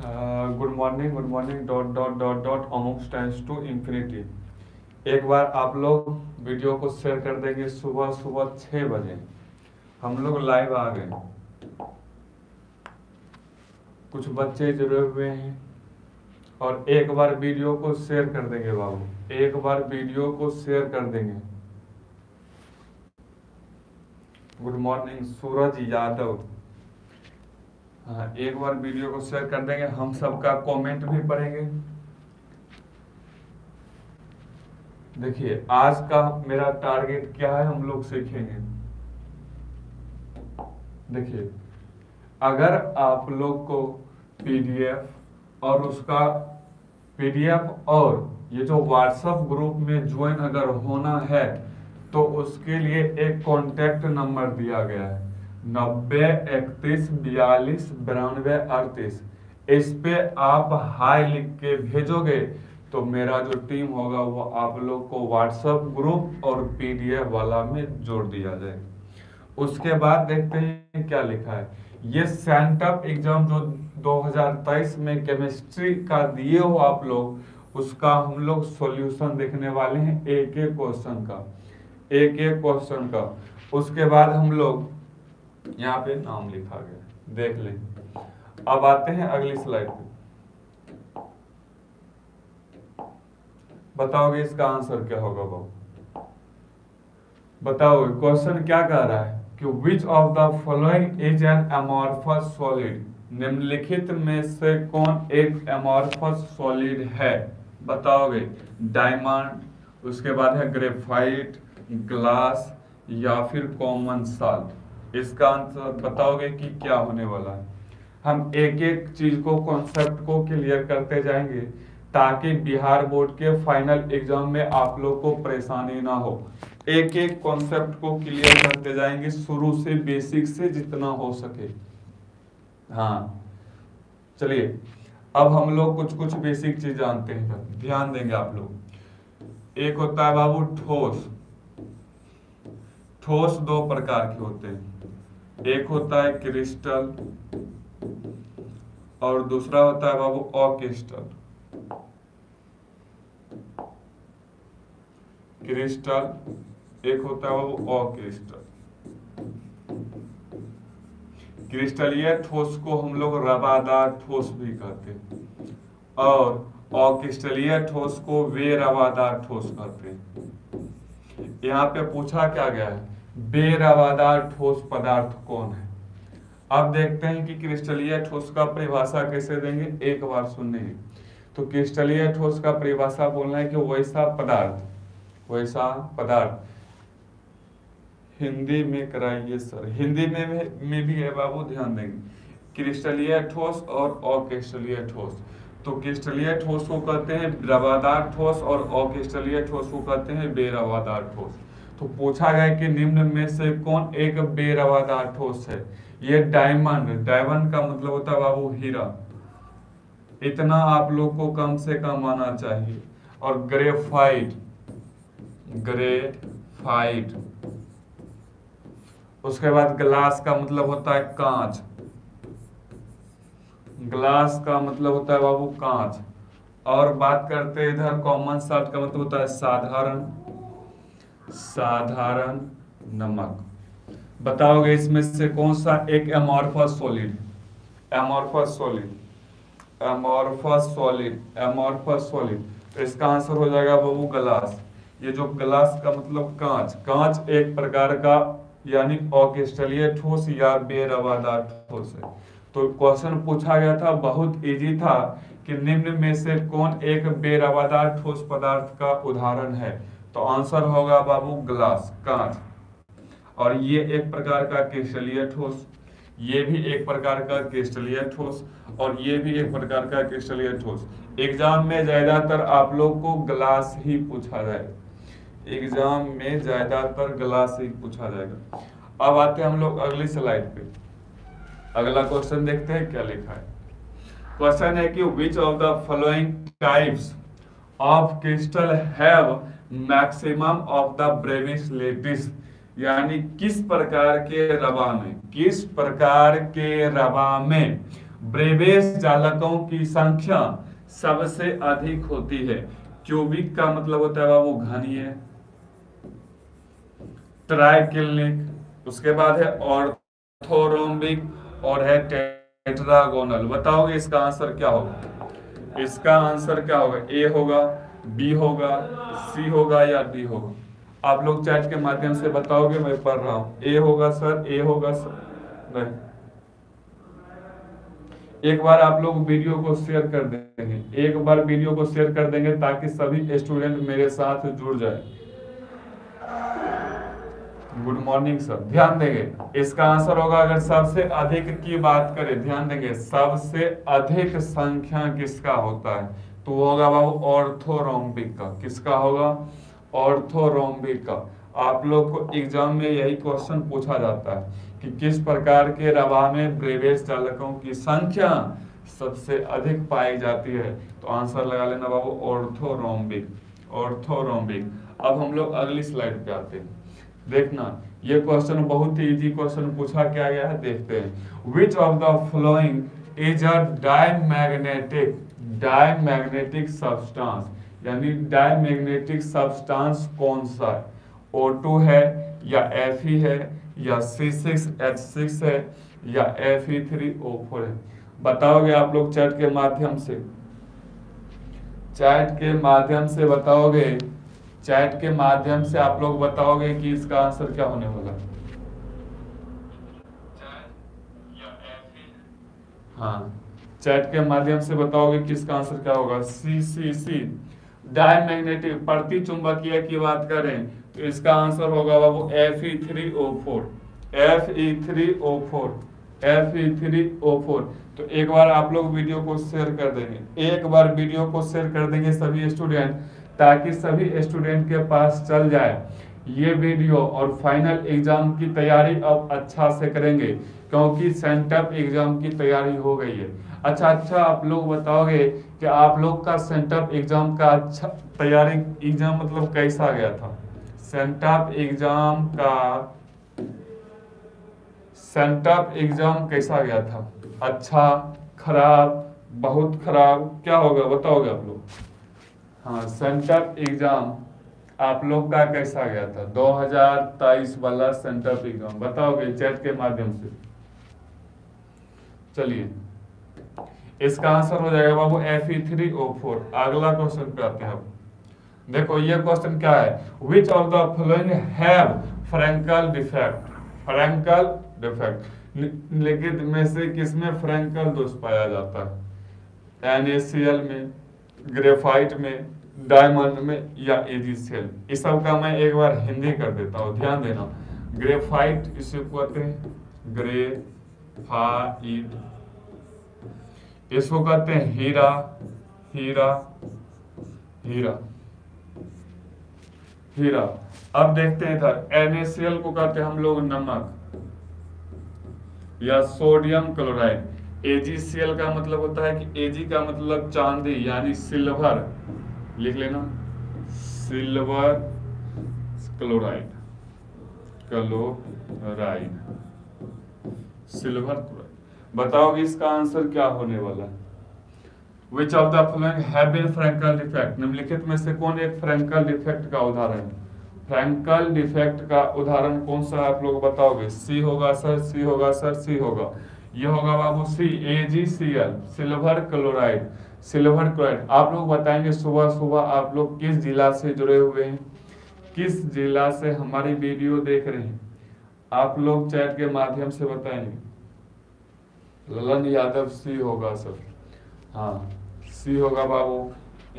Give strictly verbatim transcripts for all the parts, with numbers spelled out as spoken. Good morning good morning dot dot dot dot अमुक tends to infinity. एक बार आप लोग वीडियो को शेयर कर देंगे। सुबह सुबह छः बजे हम लोग लाइव आ गए। कुछ बच्चे जुड़े हुए हैं और एक बार वीडियो को शेयर कर देंगे बाबू, एक बार वीडियो को शेयर कर देंगे। Good morning Suraj Yadav. हाँ, एक बार वीडियो को शेयर कर देंगे। हम सबका कमेंट भी पढ़ेंगे। देखिए आज का मेरा टारगेट क्या है, हम लोग सीखेंगे। देखिए अगर आप लोग को पीडीएफ और उसका पीडीएफ और ये जो व्हाट्सएप ग्रुप में ज्वाइन अगर होना है तो उसके लिए एक कॉन्टैक्ट नंबर दिया गया है नब्बे इकतीस बयालीस बानवे अड़तीस। इस पे आप हाई लिख के भेजोगे तो मेरा जो टीम होगा वो आप लोग को व्हाट्सएप ग्रुप और पीडीएफ वाला में जोड़ दिया जाए। उसके बाद देखते हैं क्या लिखा है। ये सेंट्रप एग्जाम जो दो हज़ार तेईस में केमिस्ट्री का दिए हो आप लोग, उसका हम लोग सॉल्यूशन देखने वाले हैं एक एक क्वेश्चन का, एक एक क्वेश्चन का। उसके बाद हम लोग यहाँ पे नाम लिखा गया देख लें। अब आते हैं अगली स्लाइड पे। बताओगे इसका आंसर क्या होगा बाबू? बताओ क्वेश्चन क्या कह रहा है कि which of the following is an amorphous solid. निम्नलिखित में से कौन एक एमॉर्फस सॉलिड है? बताओगे डायमंड, उसके बाद है ग्रेफाइट, ग्लास या फिर कॉमन साल्ट। इसका आंसर बताओगे कि क्या होने वाला है। हम एक एक चीज को कॉन्सेप्ट को क्लियर करते जाएंगे ताकि बिहार बोर्ड के फाइनल एग्जाम में आप लोग को परेशानी ना हो। एक एक कॉन्सेप्ट को क्लियर करते जाएंगे शुरू से, बेसिक से, जितना हो सके। हाँ चलिए अब हम लोग कुछ कुछ बेसिक चीज जानते हैं, ध्यान देंगे आप लोग। एक होता है बाबू ठोस। ठोस दो प्रकार के होते हैं, एक होता है क्रिस्टल और दूसरा होता है बाबू अक्रिस्टल। क्रिस्टल एक होता है वो अक्रिस्टल। क्रिस्टल ये ठोस को हम लोग रवादार ठोस भी कहते हैं और अक्रिस्टलीय ठोस को बे रवादार ठोस कहते हैं। यहाँ पे पूछा क्या गया है, बे रवादार ठोस पदार्थ कौन है। अब देखते हैं कि क्रिस्टलीय ठोस का परिभाषा कैसे देंगे। एक बार सुनने तो क्रिस्टलीय ठोस का परिभाषा बोलना है कि वैसा पदार्थ, वैसा पदार्थ हिंदी में कराइए सर, हिंदी में भी, में भी है बाबू, ध्यान देंगे। क्रिस्टलीय ठोस और अक्रिस्टलीय ठोस। तो क्रिस्टलीय ठोस को कहते हैं रवादार ठोस और अक्रिस्टलीय ठोस को कहते हैं बेरवादार ठोस। तो पूछा गया कि निम्न में से कौन एक बेरवादार ठोस है। ये डायमंड, डायमंड का मतलब होता है बाबू हीरा, इतना आप लोग को कम से कम आना चाहिए। और ग्रेफाइट, ग्रेफाइट। उसके बाद ग्लास का मतलब होता है कांच, ग्लास का मतलब होता है बाबू कांच। और बात करते हैं इधर कॉमन साल्ट का मतलब होता है साधारण, साधारण नमक। बताओगे इसमें से कौन सा एक amorphous solid, amorphous solid, amorphous solid, amorphous solid. इसका आंसर हो जाएगा बाबू ग्लास। ये जो ग्लास का मतलब कांच, कांच एक प्रकार का यानी अक्रिस्टलीय ठोस या बेरवादार ठोस है। तो क्वेश्चन पूछा गया था, बहुत इजी था कि निम्न में से कौन एक बेरवादार ठोस पदार्थ का उदाहरण है। तो आंसर होगा बाबू ग्लास, कांच। और ये एक प्रकार का क्रिस्टलीय ठोस, ये भी एक प्रकार का क्रिस्टलीय ठोस और ये भी एक प्रकार का क्रिस्टलीय ठोस। एग्जाम में ज्यादातर आप लोग को ग्लास ही पूछा जाए, एग्जाम में ज्यादातर ग्लास ही पूछा जाएगा। अब आते हैं हम लोग अगली स्लाइड पे। अगला क्वेश्चन देखते हैं क्या लिखा है। क्वेश्चन है कि which of the following types of crystal have maximum of the Bravais lattice. यानी किस प्रकार के रवा में, किस प्रकार के रवा में ब्रेवेज चालकों की संख्या सबसे अधिक होती है। क्यूबिक का मतलब होता है वो घनी है, ट्राइक्लिनिक, उसके बाद है ऑर्थोरोम्बिक और है टेट्रागोनल। बताओगे इसका आंसर क्या होगा? इसका आंसर क्या होगा? ए होगा, बी होगा, सी होगा या डी होगा? आप लोग चैट के माध्यम से बताओगे, मैं पढ़ रहा हूँ। ए होगा सर, ए होगा सर, नहीं। एक बार आप लोग वीडियो को शेयर कर देंगे, एक बार वीडियो को शेयर कर देंगे ताकि सभी स्टूडेंट मेरे साथ जुड़ जाए। गुड मॉर्निंग सर, ध्यान देंगे। इसका आंसर होगा, अगर सबसे अधिक की बात करें, ध्यान देंगे, सबसे अधिक संख्या किसका होता है तो होगा बाबू ऑर्थोरोम्बिक का। किसका होगा? ऑर्थोरोम्बिक का। आप लोग को एग्जाम में यही क्वेश्चन पूछा जाता है कि किस प्रकार के रवा में ब्रेवेज चालकों की संख्या सबसे अधिक पाई जाती है, तो आंसर लगा लेना बाबू ऑर्थोरोम्बिक, ऑर्थोरोम्बिक। अब हम लोग अगली स्लाइड पे आते हैं। देखना, ये क्वेश्चन बहुत ही इजी क्वेश्चन पूछा क्या गया है, देखते हैं। Which of the following is a diamagnetic, diamagnetic substance, यानी डायमैग्नेटिक सब्सटेंस कौन सा है? ओ टू है या Fe है या सी सिक्स एच सिक्स है या F E three O four है? बताओगे आप लोग चैट के माध्यम से, चैट के माध्यम से बताओगे, चैट के माध्यम से आप लोग बताओगे कि इसका आंसर क्या होने वाला है। हाँ, चैट के माध्यम से बताओगे कि इसका आंसर क्या होगा। सी सी सी डायमैग्नेटिक प्रति चुंबकीय की बात करें तो इसका आंसर होगा बाबू F E three O four, F E three O four, F E three O four. तो एक बार आप लोग वीडियो को शेयर कर देंगे, एक बार वीडियो को शेयर कर देंगे सभी स्टूडेंट, ताकि सभी स्टूडेंट के पास चल जाए ये वीडियो और फाइनल एग्जाम की तैयारी अब अच्छा से करेंगे, क्योंकि सेंटअप एग्जाम की तैयारी हो गई है। अच्छा अच्छा आप लोग बताओगे कि आप लोग का सेंटअप एग्जाम का अच्छा तैयारी, एग्जाम मतलब कैसा गया था? सेंटअप एग्जाम का, सेंटअप एग्जाम कैसा गया था? अच्छा, खराब, बहुत खराब, क्या होगा बताओगे आप लोग? हाँ, सेंटअप एग्जाम आप लोग का कैसा गया था? दो हज़ार तेईस वाला सेंटअप एग्जाम बताओगे चैट के माध्यम से। चलिए, इसका आंसर हो जाएगा बाबू F E three O four. अगला क्वेश्चन पे आते हैं आप। देखो ये क्वेश्चन क्या है, which of the following have Frenkel defect, Frenkel defect, लेकिन में से किसमें फ्रेंकल दोष पाया जाता है? NaCl में, ग्रेफाइट में, डायमंड में या एजीसेल? इस सब का मैं एक बार हिंदी कर देता हूँ, ध्यान देना। ग्रेफाइट इसे कहते हैं, ग्रेफाइट इसको कहते हैं हीरा, हीरा, हीरा, हीरा। अब देखते हैं इधर, एन ए सी एल को कहते हैं हम लोग नमक या सोडियम क्लोराइड। एजीसेल का मतलब होता है कि एजी का मतलब चांदी, यानी सिल्वर, लिख लेना, silver chloride, chloride, silver chloride. बताओगे इसका आंसर क्या होने वाला है? Which of the following have been Frenkel defect? निम्नलिखित में से कौन एक फ्रेंकल डिफेक्ट का उदाहरण है? फ्रेंकल डिफेक्ट का उदाहरण कौन सा है आप लोग बताओगे? सी होगा सर, सी होगा सर, सी होगा। ये होगा बाबू C, A G C L, silver chloride, silver chloride. आप लोग बताएंगे सुबह सुबह आप लोग किस जिला से जुड़े हुए हैं, किस जिला से हमारी वीडियो देख रहे हैं, आप लोग चैट के माध्यम से बताएंगे। ललन यादव, सी होगा सर, हाँ सी होगा बाबू।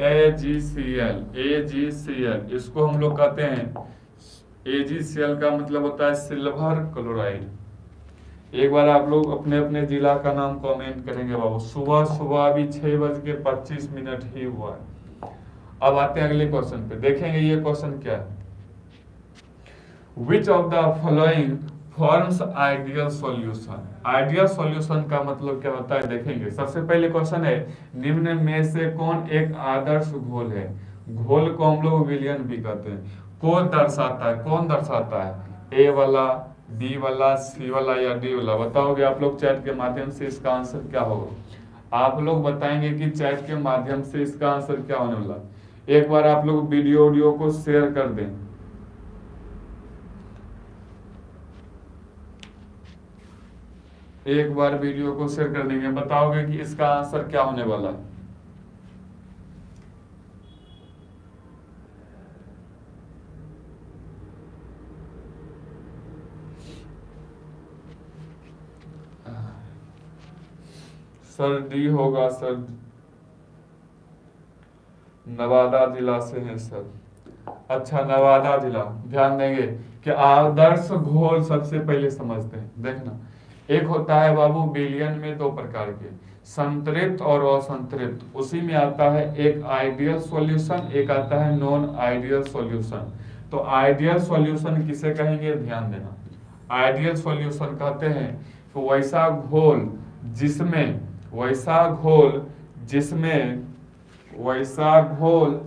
ए जी सी एल, ए जी सी एल इसको हम लोग कहते हैं, ए जी सी एल का मतलब होता है सिल्वर क्लोराइड। एक बार आप लोग अपने अपने जिला का नाम कमेंट करेंगे बाबू। सुबह सुबह अभी छह बज के पच्चीस मिनट ही हुआ है। अब आते हैं अगले क्वेश्चन पे, देखेंगे ये क्वेश्चन क्या है। Which of the following forms ideal solution? Ideal solution का मतलब क्या होता है देखेंगे। सबसे पहले क्वेश्चन है, निम्न में से कौन एक आदर्श घोल है? घोल को हम लोग विलयन भी कहते हैं। कौन दर्शाता है, कौन दर्शाता है? ए वाला, डी वाला, सी वाला या डी वाला? बताओगे आप लोग चैट के माध्यम से इसका आंसर क्या होगा? आप लोग बताएंगे कि चैट के माध्यम से इसका आंसर क्या होने वाला। एक बार आप लोग वीडियो वीडियो को शेयर कर दें। एक बार वीडियो को शेयर कर देंगे, बताओगे कि इसका आंसर क्या होने वाला है। सर डी होगा सर, नवादा जिला से हैं सर। अच्छा, नवादा जिला। ध्यान देंगे कि आदर्श घोल सबसे पहले समझते हैं। देखना, एक होता है बाबू बिलियन में दो प्रकार के, संतृप्त और असंतृप्त। उसी में आता है एक आइडियल सॉल्यूशन, एक आता है नॉन आइडियल सॉल्यूशन। तो आइडियल सॉल्यूशन किसे कहेंगे? ध्यान देना, आइडियल सॉल्यूशन कहते हैं तो वैसा घोल जिसमें वैसा घोल जिसमें वैसा घोल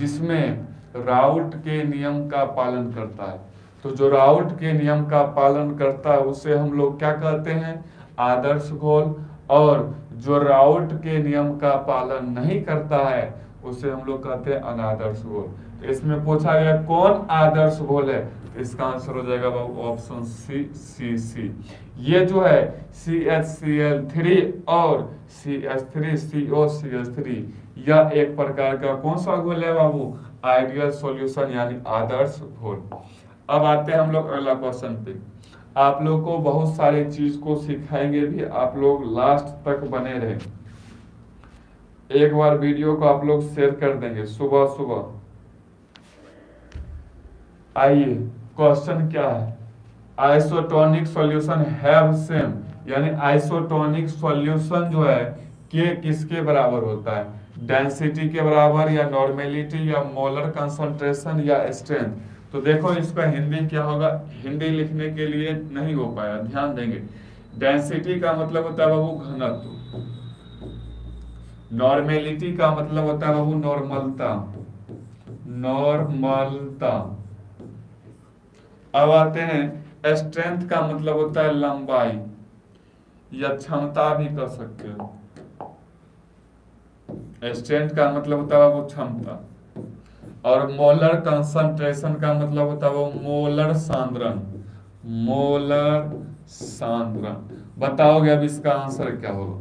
जिसमें राउल्ट के नियम का पालन करता है। तो जो राउल्ट के नियम का पालन करता है उसे हम लोग क्या कहते हैं? आदर्श घोल। और जो राउल्ट के नियम का पालन नहीं करता है उसे हम लोग कहते हैं अनादर्श घोल। तो इसमें पूछा गया कौन आदर्श घोल है? इसका आंसर हो जाएगा बाबू ऑप्शन सी, सी सी। ये जो है C H C L three और C H three C O C H three, यह एक प्रकार का कौन सा घोल है बाबू? आइडियल सॉल्यूशन यानी आदर्श घोल। अब आते हैं हम लोग अगला क्वेश्चन पे। आप लोग को बहुत सारी चीज को सिखाएंगे भी, आप लोग लास्ट तक बने रहे। एक बार वीडियो को आप लोग शेयर कर देंगे सुबह सुबह। आइए, क्वेश्चन क्या है? आइसोटोनिक सॉल्यूशन हैव सेम, यानी आइसोटोनिक सॉल्यूशन जो है के किसके बराबर होता है? डेंसिटी के बराबर या नॉर्मेलिटी या मोलर कंसंट्रेशन या स्ट्रेंथ। तो देखो इसका हिंदी क्या होगा, हिंदी लिखने के लिए नहीं हो पाया। ध्यान देंगे, डेंसिटी का मतलब होता है बाबू घनत्व, नॉर्मेलिटी का मतलब होता है बाबू नॉर्मलता, नॉर्मलता। अब आते हैं स्ट्रेंथ का मतलब होता है लंबाई या क्षमता भी कर सकते हो। स्ट्रेंथ का मतलब होता है वो क्षमता, और मोलर कंसंट्रेशन का मतलब होता है वो मोलर सांद्रण, मोलर सांद्रण। बताओगे अब इसका आंसर क्या होगा?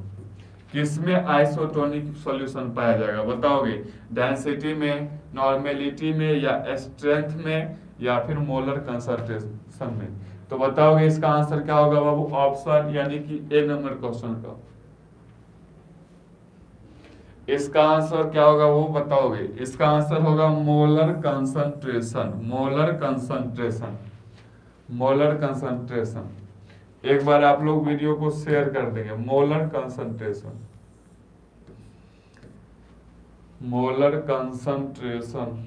किसमें आइसोटोनिक सॉल्यूशन पाया जाएगा? बताओगे डेंसिटी में, नॉर्मेलिटी में या स्ट्रेंथ में या फिर मोलर कंसंट्रेशन में? तो बताओगे इसका आंसर क्या होगा बाबू? ऑप्शन यानी कि ए नंबर क्वेश्चन का इसका आंसर क्या होगा वो बताओगे? इसका आंसर होगा molar concentration, molar concentration, molar concentration. एक बार आप लोग वीडियो को शेयर कर देंगे। Molar concentration, molar concentration.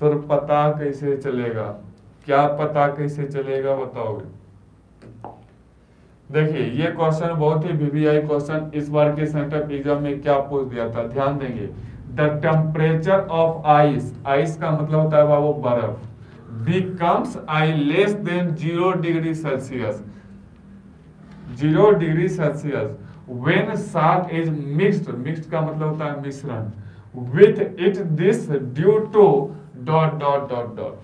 Sir पता कैसे चलेगा? क्या पता कैसे चलेगा? बताओगे। देखिए ये क्वेश्चन बहुत ही वीवीआई क्वेश्चन इस बार के सेंट्रप एग्जाम में क्या पूछ दिया था। ध्यान देंगे, the temperature of ice, ice का मतलब होता है बाबू बर्फ, becomes I less than zero degree Celsius, zero degree Celsius when salt is mixed, mixed का मतलब होता है मिश्रण, with it this due to dot dot dot dot.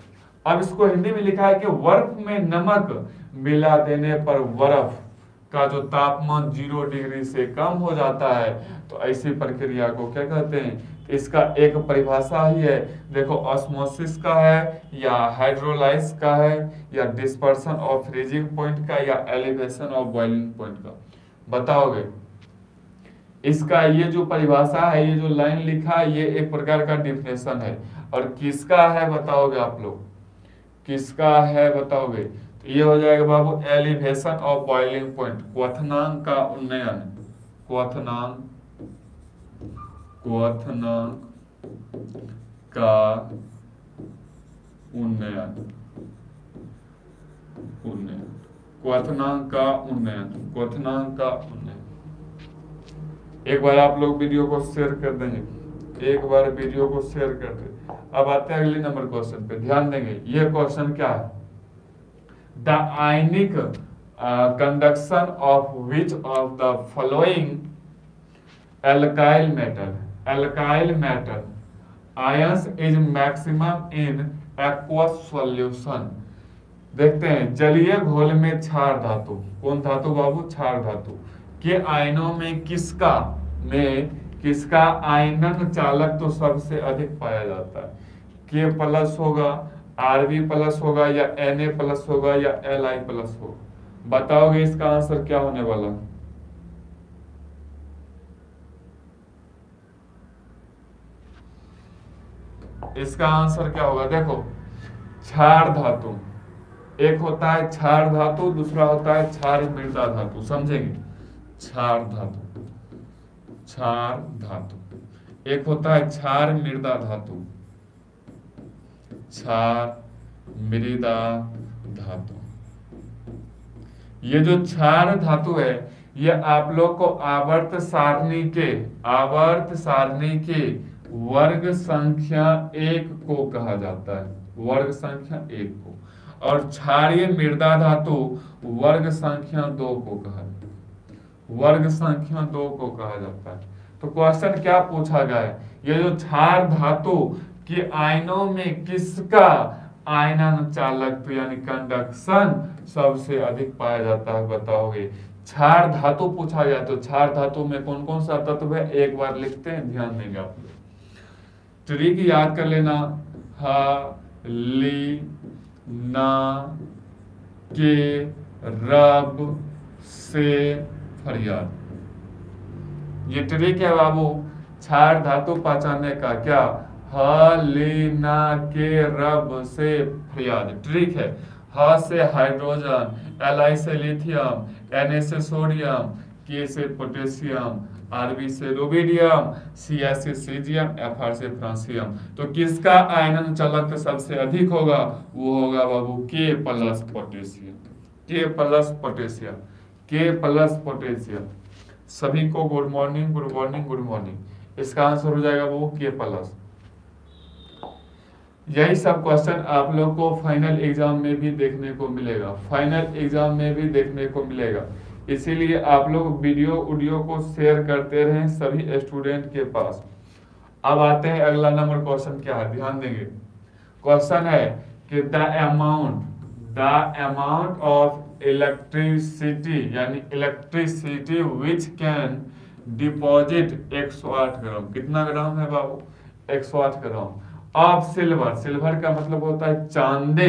अब इसको हिंदी में लिखा है कि बर्फ में नमक मिला देने पर बर्फ का जो तापमान जीरो डिग्री से कम हो जाता है, तो ऐसी प्रक्रिया को क्या कहते हैं? इसका एक परिभाषा ही है, देखो ऑस्मोसिस का है या हाइड्रोलाइज का है या डिस्पर्सन ऑफ फ्रीजिंग पॉइंट का या एलिवेशन ऑफ बॉइलिंग पॉइंट का। बताओगे इसका ये जो परिभाषा है, ये जो लाइन लिखा है, ये एक प्रकार का डिफिनेशन है। और किसका है बताओगे आप लोग? किसका है बताओगे? तो ये हो जाएगा बाबू एलिवेशन ऑफ बॉइलिंग पॉइंट, क्वथनांक का उन्नयन, क्वथनांक, क्वथनांक का उन्नयन, उन्नयन, क्वथनांक का उन्नयन, क्वथनांक का उन्नयन। एक बार आप लोग वीडियो को शेयर कर देंगे, एक बार वीडियो को शेयर कर दें। अब आते हैं अगले नंबर क्वेश्चन पे, ध्यान देंगे ये क्वेश्चन क्या है, the ionic conduction of which of the following alkyl metal, alkyl metal ions is maximum in aqueous solution. देखते हैं जलीय घोल में क्षार धातु, कौन धातु बाबू, क्षार धातु के आयनों में किसका में किसका आयनन चालक तो सबसे अधिक पाया जाता है, के प्लस होगा, आरबी प्लस होगा, या एन ए प्लस होगा, या एल आई प्लस होगा, बताओगे इसका आंसर क्या होने वाला है? इसका आंसर क्या होगा, देखो क्षार धातु, एक होता है क्षार धातु, दूसरा होता है क्षार मृदा धातु, समझेंगे क्षार धातु, क्षार धातु एक होता है क्षार मृदा धातु, क्षार मृदा धातु। ये जो क्षार धातु है ये आप लोग को आवर्त सारणी के आवर्त सारणी के वर्ग संख्या एक को कहा जाता है, वर्ग संख्या एक को, और क्षारीय मृदा धातु वर्ग संख्या दो को कहा जाता है, वर्ग संख्या दो को कहा जाता है। तो क्वेश्चन क्या पूछा गया है, ये जो क्षार धातु के आयनों में किसका आयनन चालक तो यानी कंडक्शन सबसे अधिक पाया जाता है, बताओगे। क्षार धातु पूछा गया तो क्षार धातु में कौन कौन सा तत्व है एक बार लिखते हैं, ध्यान देंगे आप लोग, ट्रिक याद कर लेना, हा ली ना के रब से फरियाद, ये ट्रिक है बाबू क्षार धातु पहचानने का, क्या हलीना के रब से फरियाद ट्रिक है। ह से हाइड्रोजन, एल आई से लिथियम, एन ए से सोडियम, के से पोटेशियम, आरबी से रुबिडियम, सीएस से सीजियम, एफआर से फ्रांसियम। तो किसका आयनन चालक सबसे अधिक होगा, वो होगा बाबू K plus potassium, K plus potassium, K plus potassium. सभी को good morning, good morning, good morning. इसका आंसर हो जाएगा वो के प्लस। यही सब क्वेश्चन आप लोग को फाइनल एग्जाम में भी देखने को मिलेगा, फाइनल एग्जाम में भी देखने को मिलेगा, इसीलिए आप लोग वीडियो उडियो को शेयर करते रहें सभी स्टूडेंट के पास। अब आते हैं अगला नंबर क्वेश्चन क्या है, ध्यान देंगे। क्वेश्चन है कि the amount the amount of electricity यानी इलेक्ट्रिसिटी विच कैन डिपॉजिट एक सौ आठ ग्राम, कितना ग्राम है बाबू, एक सौ आठ ग्राम ऑफ सिल्वर, सिल्वर का मतलब होता है चांदी,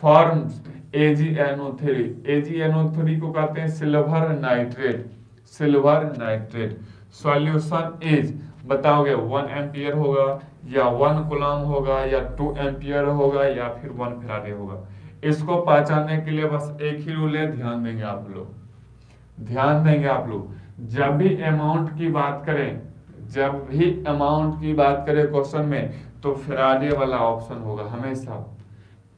forms A G N O three, A G N O three को कहते हैं silver nitrate, silver nitrate. Solution is बताओगे वन एम्पियर होगा, या वन कूलम होगा, या टू एम्पियर होगा, या फिर वन फेराडे होगा। इसको पहचानने के लिए बस एक ही रूल है, ध्यान देंगे आप लोग, ध्यान देंगे आप लोग। जब भी अमाउंट की बात करें, जब भी अमाउंट की बात करें क्वेश्चन में, तो फेराडे वाला ऑप्शन होगा हमेशा,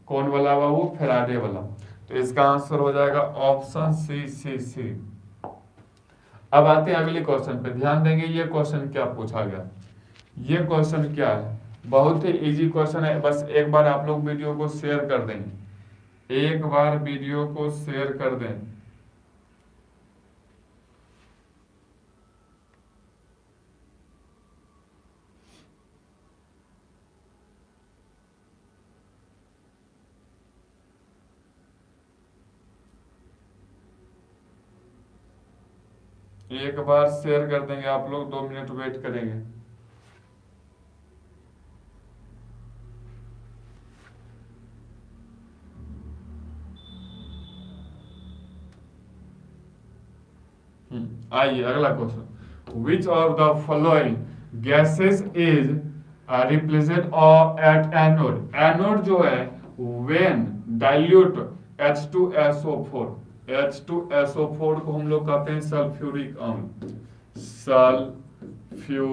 कौन वाला बाबू, फेराडे वाला। तो इसका आंसर हो जाएगा ऑप्शन सी सी सी। अब आते हैं अगले क्वेश्चन पे, ध्यान देंगे ये क्वेश्चन क्या पूछा गया, ये क्वेश्चन क्या है, बहुत ही इजी क्वेश्चन है, बस एक बार आप लोग वीडियो को शेयर कर दें, एक बार वीडियो को शेयर कर दें। एक बार शेयर कर देंगे आप लोग, दो मिनट वेट करेंगे। आइए अगला question, which of the following gases is represent at anode, anode जो है when dilute H two S O four, H two S O four को हम लोग कहते हैं सल्फ्यूरिक अम्ल, सल्फ्यूरिक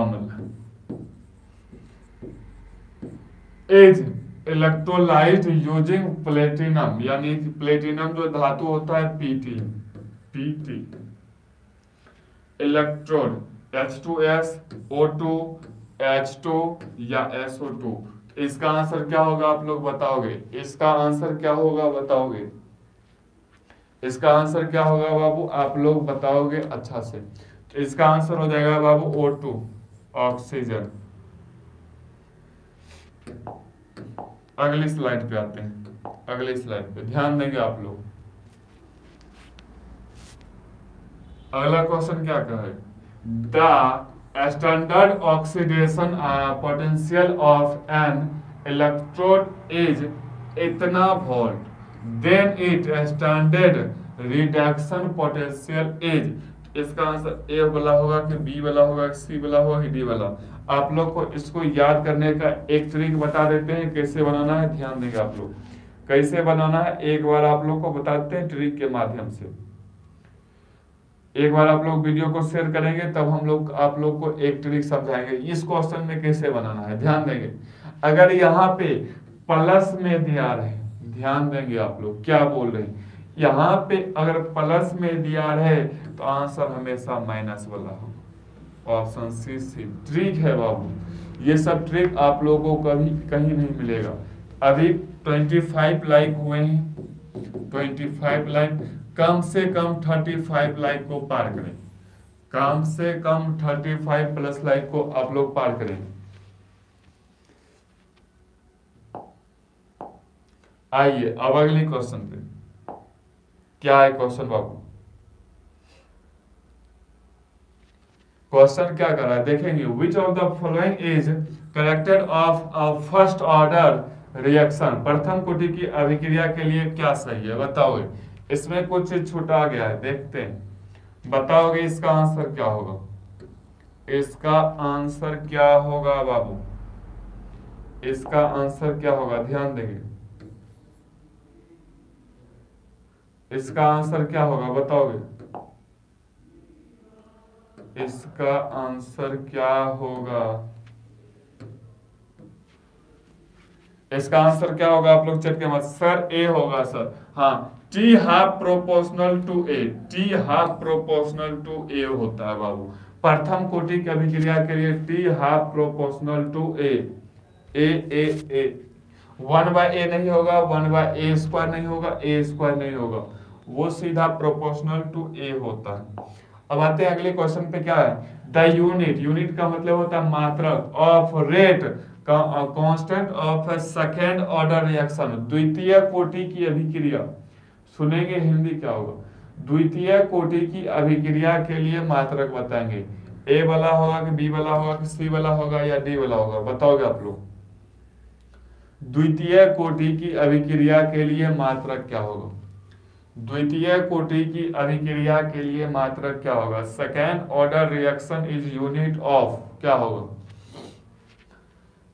अम्ल इज इलेक्ट्रोलाइज्ड यूजिंग प्लेटिनम, यानी प्लेटिनम जो धातु होता है PT, PT electrode H two S O two H two या S O टू। इसका आंसर क्या होगा आप लोग बताओगे, इसका आंसर क्या होगा बताओगे, इसका आंसर क्या होगा बाबू आप लोग बताओगे अच्छा से। तो इसका आंसर हो जाएगा बाबू O टू ऑक्सीजन। अगली स्लाइड पे आते हैं, अगली स्लाइड पे ध्यान देंगे आप लोग। अगला क्वेश्चन क्या कहा है, the standard oxidation potential of an electrode is इतना volt, then it standard reduction potential is. इसका आंसर ए वाला होगा कि बी वाला होगा कि सी वाला होगा कि डी वाला। आप लोग को इसको याद करने का एक ट्रिक बता देते हैं कैसे बनाना है, ध्यान देंगे आप लोग कैसे बनाना है। एक बार आप लोग को बताते हैं ट्रिक के माध्यम से। एक बार आप लोग वीडियो को शेयर करेंगे तब हम लोग आप लोग को एक ट्रिक समझाएंगे इस क्वेश्चन में कैसे बनाना है, ध्यान देंगे। अगर यहाँ पे प्लस में दिया रहे, ध्यान देंगे आप लोग क्या बोल रहे हैं, यहाँ पे अगर प्लस में दिया है तो आंसर हमेशा माइनस वाला होगा, ऑप्शन सी सी ट्रिक है बाबू। ये सब ट्रिक आप लोगों को कभी कहीं नहीं मिलेगा। अभी पच्चीस लाइक हुए हैं, पच्चीस लाइक, कम से कम पैंतीस लाइक को पार करें, कम से कम पैंतीस प्लस लाइक को आप लोग पार करें। आइए अब अगले क्वेश्चन पे, क्या है क्वेश्चन बाबू, क्वेश्चन क्या कर रहा है देखेंगे। Which of the following is corrected of a first order reaction, प्रथम कोटि की अभिक्रिया के लिए क्या सही है बताओगे। इसमें कुछ छूटा गया है देखते हैं, बताओगे इसका आंसर क्या होगा, इसका आंसर क्या होगा बाबू, इसका आंसर क्या होगा ध्यान देंगे। इसका आंसर क्या होगा बताओगे, इसका आंसर क्या होगा, इसका आंसर क्या होगा आप लोग चेक के मत सर ए होगा सर, हाँ T half proportional to A, T half proportional to A होता है बाबू। प्रथम कोटि की अभिक्रिया के लिए T half proportional to A, A A A one by A नहीं होगा, वन बाय ए स्क्वायर नहीं होगा, ए स्क्वायर नहीं होगा, वो सीधा प्रोपोर्शनल टू ए होता है। अब आते हैं अगले क्वेश्चन पे, क्या है द यूनिट, यूनिट का मतलब होता है मात्रक of rate constant of second order reaction, द्वितीय कोटि की अभिक्रिया। सुनेंगे हिंदी क्या होगा, द्वितीय कोटि की अभिक्रिया के लिए मात्रक बताएंगे, ए वाला होगा कि बी वाला होगा कि सी वाला होगा या डी वाला होगा बताओगे आप लोग। द्वितीय कोटि की अभिक्रिया के लिए मात्रक क्या होगा, द्वितीय कोटि की अभिक्रिया के लिए मात्रक क्या होगा, second order reaction is unit of क्या होगा।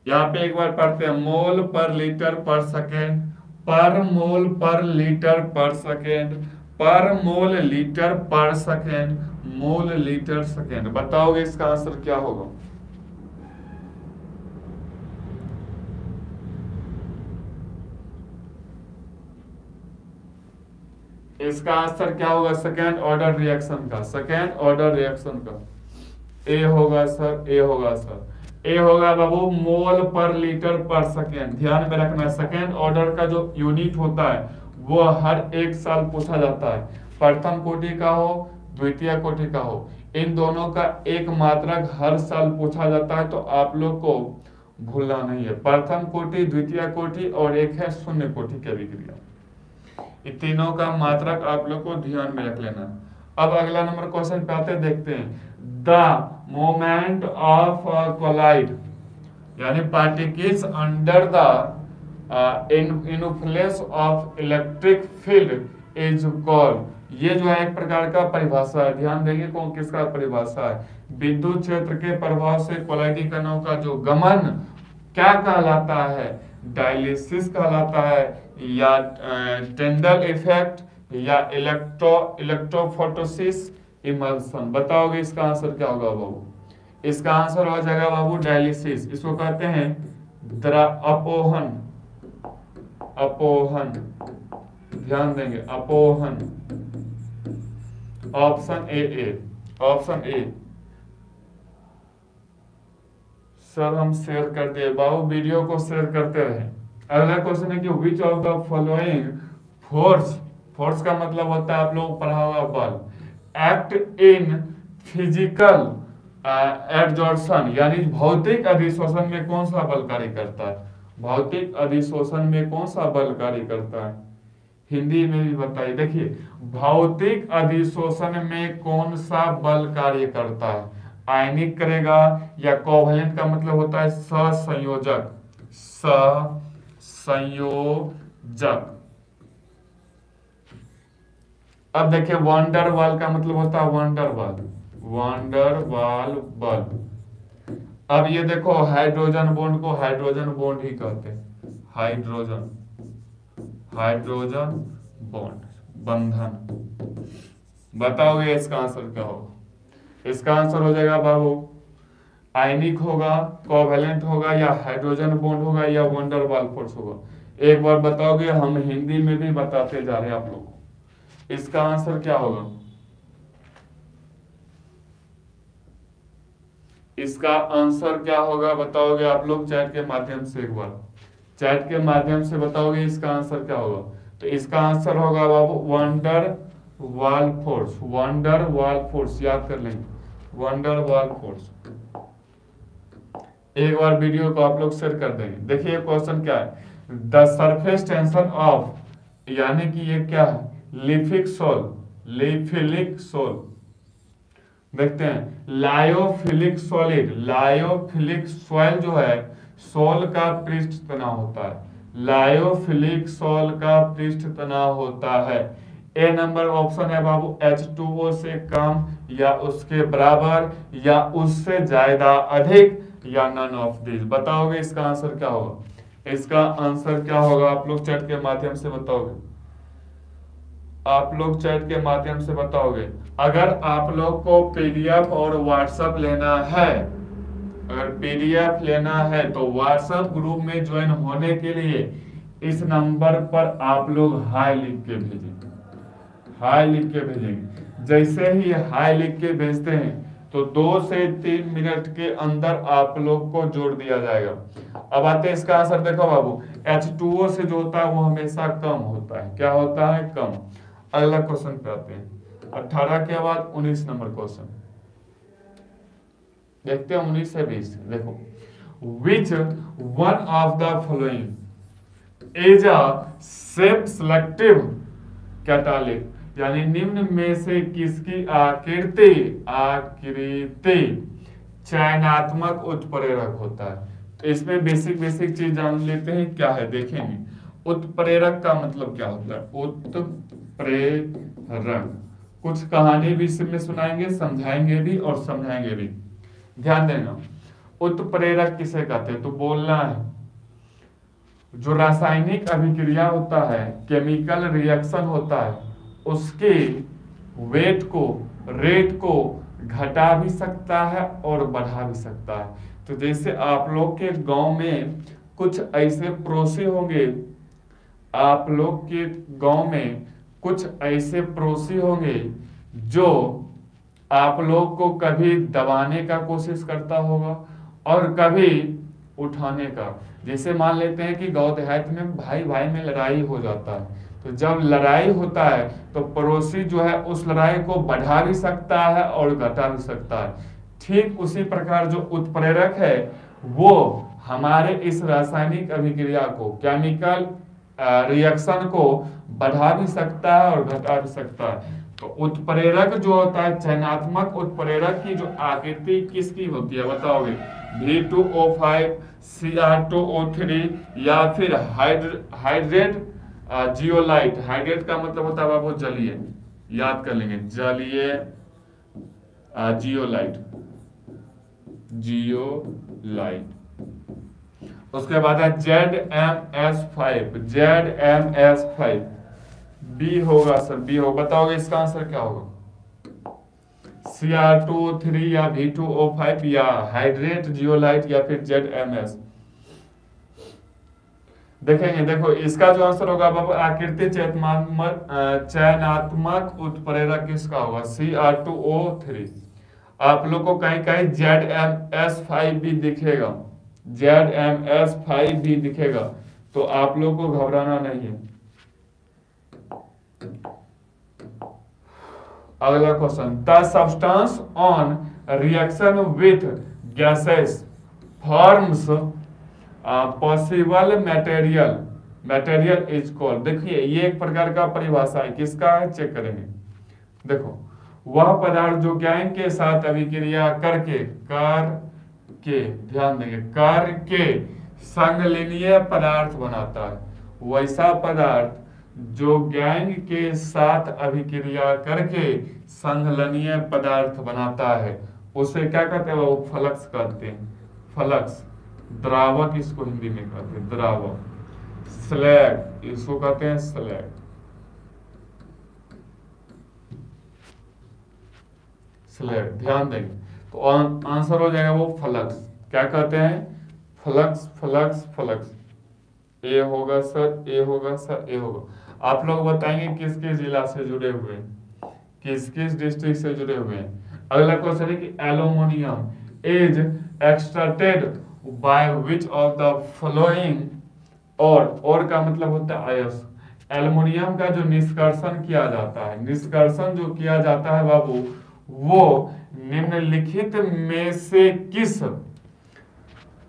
यहाँ पे एक बार पढ़ते हैं, मोल पर लीटर पर सेकेंड, पर मोल पर लीटर पर सेकेंड, पर मोल लीटर पर सेकेंड, मोल लीटर सेकेंड, बताओगे इसका आंसर क्या होगा। इसका आंसर क्या होगा सेकेंड ऑर्डर रिएक्शन का, सेकेंड ऑर्डर रिएक्शन का ए होगा सर, ए होगा सर, ए होगा बाबू मोल पर लीटर पर सेकेंड। ध्यान में रखना सेकेंड ऑर्डर का जो यूनिट होता है वो हर एक साल पूछा जाता है, प्रथम कोटि का हो द्वितीय कोटि का हो, इन दोनों का एक मात्रक हर साल पूछा जाता है। तो आप लोग को भूलना नहीं है, प्रथम कोटि द्वितीय कोटि और एक है शून्य कोटि की अभिक्रिया, तीनों का मात्रक आप लोग को ध्यान में रख लेना। अब अगला नंबर क्वेश्चन पे आते देखते हैं, द मोमेंट ऑफ कोलाइड यानी particles under the influence of electric field is called. ये जो है एक प्रकार का परिभाषा है, ध्यान देंगे कौन किसका परिभाषा है, विद्युत क्षेत्र के प्रभाव से कोलाइडी कणों का जो गमन क्या कहलाता है, डायलिसिस कहलाता है या टेंडल इफेक्ट या इलेक्ट्रो इलेक्ट्रोफोटोसिस इमल्सन, बताओगे इसका आंसर क्या होगा बाबू। इसका आंसर हो जाएगा बाबू डायलिसिस, इसको कहते हैं अपोहन, अपोहन ध्यान देंगे अपोहन, option A, A option A sir हम शेयर कर दिए, बाबू वीडियो को शेयर करते रहे। अगला क्वेश्चन है कि which of the following force, force का मतलब होता है आप लोग पढ़ा हुआ बल, एक्ट इन फिजिकल एडजॉर्शन यानी भौतिक अधिशोषण में कौन सा बल कार्य करता है, भौतिक अधिशोषण में कौन सा बल कार्य करता है, हिंदी में भी बताइए। देखिए भौतिक अधिशोषण में कौन सा बल कार्य करता है, आयनिक करेगा या कोवलेंट का मतलब होता है सहसंयोजक, सहसंयोजक। अब देखिए वंडर वाल का मतलब होता है वंडर वाल, वंडर वाल बल। अब ये देखो हाइड्रोजन बॉन्ड को हाइड्रोजन बॉन्ड ही कहते हैं, हाइड्रोजन, हाइड्रोजन बॉन्ड बंधन। बताओगे इसका आंसर क्या होगा, इसका आंसर हो जाएगा बाबू आयनिक होगा, कोवेलेंट होगा या हाइड्रोजन बॉन्ड होगा या वंडर वाल फोर्स होगा। एक बार बताओगे, हम हिंदी में भी बताते जा रहे हैं आप लोगों को, इसका आंसर क्या होगा, इसका आंसर क्या होगा बताओगे आप लोग चैट के माध्यम से, एक बार चैट के माध्यम से बताओगे इसका आंसर क्या होगा। तो इसका आंसर होगा बाबू van der Waals force, van der Waals force, याद कर लेंगे वंडर वाल फोर्स। एक बार वीडियो को आप लोग शेयर कर देंगे। देखिए क्वेश्चन क्या है, द सरफेस टेंशन ऑफ, यानी कि ये क्या है लिफिक सोल, लिफिलिक सोल। देखते हैं लायोफिलिक सॉलिड, लायोफिलिक सॉइल जो है सोल का पृष्ठ तनाव होता है, लायोफिलिक सोल का पृष्ठ तनाव होता है। ए नंबर ऑप्शन है बाबू एच टू ओ से कम या उसके बराबर या उससे ज्यादा अधिक या नन ऑफ दिस। बताओगे इसका आंसर क्या होगा, इसका आंसर क्या होगा आप लोग चैट के माध्यम से बताओगे, आप लोग चैट के माध्यम से बताओगे। अगर आप लोग को पीडीएफ और व्हाट्सएप लेना है, अगर पीडीएफ लेना है तो व्हाट्सएप ग्रुप में ज्वाइन होने के लिए इस नंबर पर आप लोग हाई लिख के भेजें, हाई लिख के भेजेंगे। जैसे ही हाई लिख के भेजते हैं तो दो से तीन मिनट के अंदर आप लोग को जोड़ दिया जाएगा। अब आते हैं इसका आंसर, देखो बाबू एच टू ओ से जो होता है वो हमेशा कम होता है, क्या होता है कम। अगला क्वेश्चन पे आते हैं, अठारह के बाद उन्नीस नंबर क्वेश्चन, देखते हैं उन्नीस से बीस। देखो which one of the following is a shape selective catalytic, यानी निम्न में से किसकी आकृति, आकृति चयनात्मक उत्प्रेरक होता है। तो इसमें बेसिक बेसिक चीज जान लेते हैं क्या है, देखेंगे उत्प्रेरक का मतलब क्या होता है, उत्प्रेरक। कुछ कहानी भी इसमें सुनाएंगे, समझाएंगे भी और समझाएंगे भी, ध्यान देना। उत्प्रेरक किसे कहते हैं, तो बोलना है जो रासायनिक अभिक्रिया होता है, केमिकल रिएक्शन होता है, उसके वेट को, रेट को घटा भी सकता है और बढ़ा भी सकता है। तो जैसे आप लोग के गांव में कुछ ऐसे प्रोसेस होंगे, आप लोग के गांव में कुछ ऐसे प्रोसेस होंगे जो आप लोग को कभी दबाने का कोशिश करता होगा और कभी उठाने का। जैसे मान लेते हैं कि गाँव देहात में भाई भाई में लड़ाई हो जाता है, तो जब लड़ाई होता है तो पड़ोसी जो है उस लड़ाई को बढ़ा भी सकता है और घटा भी सकता है। ठीक उसी प्रकार जो उत्प्रेरक है वो हमारे इस रासायनिक अभिक्रिया को, केमिकल रिएक्शन को बढ़ा भी सकता है और घटा भी सकता है। तो उत्प्रेरक जो होता है चयनात्मक उत्प्रेरक की जो आकृति किसकी होती है बताओगे, B two O five, C R two O three या फिर हाइड्रेट जियोलाइट। हाइड्रेट का मतलब होता है बाबू जलीय, याद कर लेंगे जलीय जियोलाइट, जियोलाइट। उसके बाद है Z M S five, Z M S five B होगा सर, बी होगा। बताओगे इसका आंसर क्या होगा, C R two O three या वी टू ओ फाइव या हाइड्रेट जियोलाइट या फिर जेड एम एस। देखेंगे, देखो इसका जो आंसर होगा बाबू आकृति चयनात्मक उत्प्रेरक किसका होगा, C R two O three. आप लोग को कहीं कहीं जेड एम एस फाइव भी दिखेगा, जेड एम एस फाइव भी दिखेगा, तो आप लोग को घबराना नहीं है। अगला question, the substance on reaction with gases forms possible material, material is called. देखिए ये एक प्रकार का परिभाषा है, किसका है चेक करेंगे। देखो वह पदार्थ जो गैंग के साथ अभिक्रिया करके कर के ध्यान देंगे कर के संघलीय पदार्थ बनाता है, वैसा पदार्थ जो गैंग के साथ अभिक्रिया करके संघलनीय पदार्थ बनाता है उसे क्या कहते हैं, वो फलक्स कहते हैं, फलक्स। द्रावक इसको हिंदी में कहते हैं द्रावक, स्लैग इसको कहते हैं स्लैग। स्लैग ध्यान देंगे तो आंसर हो जाएगा वो फलक्स। क्या कहते हैं फलक्स, फलक्स, फलक्स। ए होगा सर, ए होगा सर, ए होगा। आप लोग बताएंगे किस किस जिला से जुड़े हुए, किस किस डिस्ट्रिक्ट से जुड़े हुए हैं। अगला क्वेश्चन है कि aluminium is extracted by which of the following, और और का मतलब होता है आयस। एल्यूमिनियम का जो निष्कर्षण किया जाता है, निष्कर्षण जो किया जाता है बाबू, वो निम्नलिखित में से किस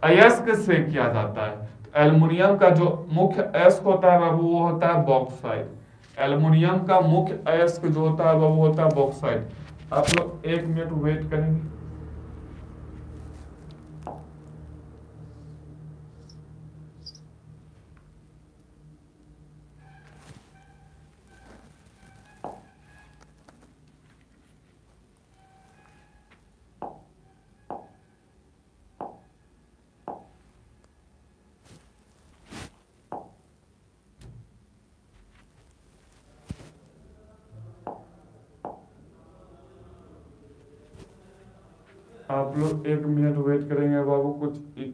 अयस्क से किया जाता है। एल्युमिनियम का जो मुख्य अयस्क होता है बाबू वो होता है बॉक्साइट। एल्युमिनियम का मुख्य अयस्क जो होता है बाबू होता है बॉक्साइट। आप लोग एक मिनट वेट करेंगे। आप लोग एक मिनट वेट करेंगे बाबू, कुछ एक...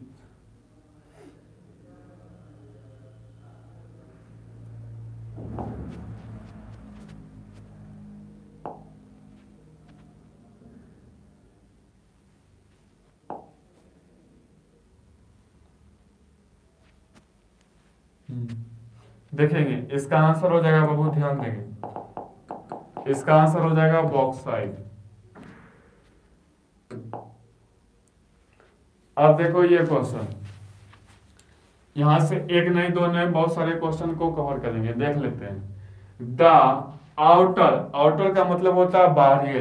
देखेंगे इसका आंसर हो जाएगा बाबू, ध्यान देंगे इसका आंसर हो जाएगा बॉक्साइट। अब देखो ये क्वेश्चन, यहां से एक नहीं दो नहीं बहुत सारे क्वेश्चन को कवर करेंगे, देख लेते हैं। द आउटर, आउटर का मतलब होता है बाह्य,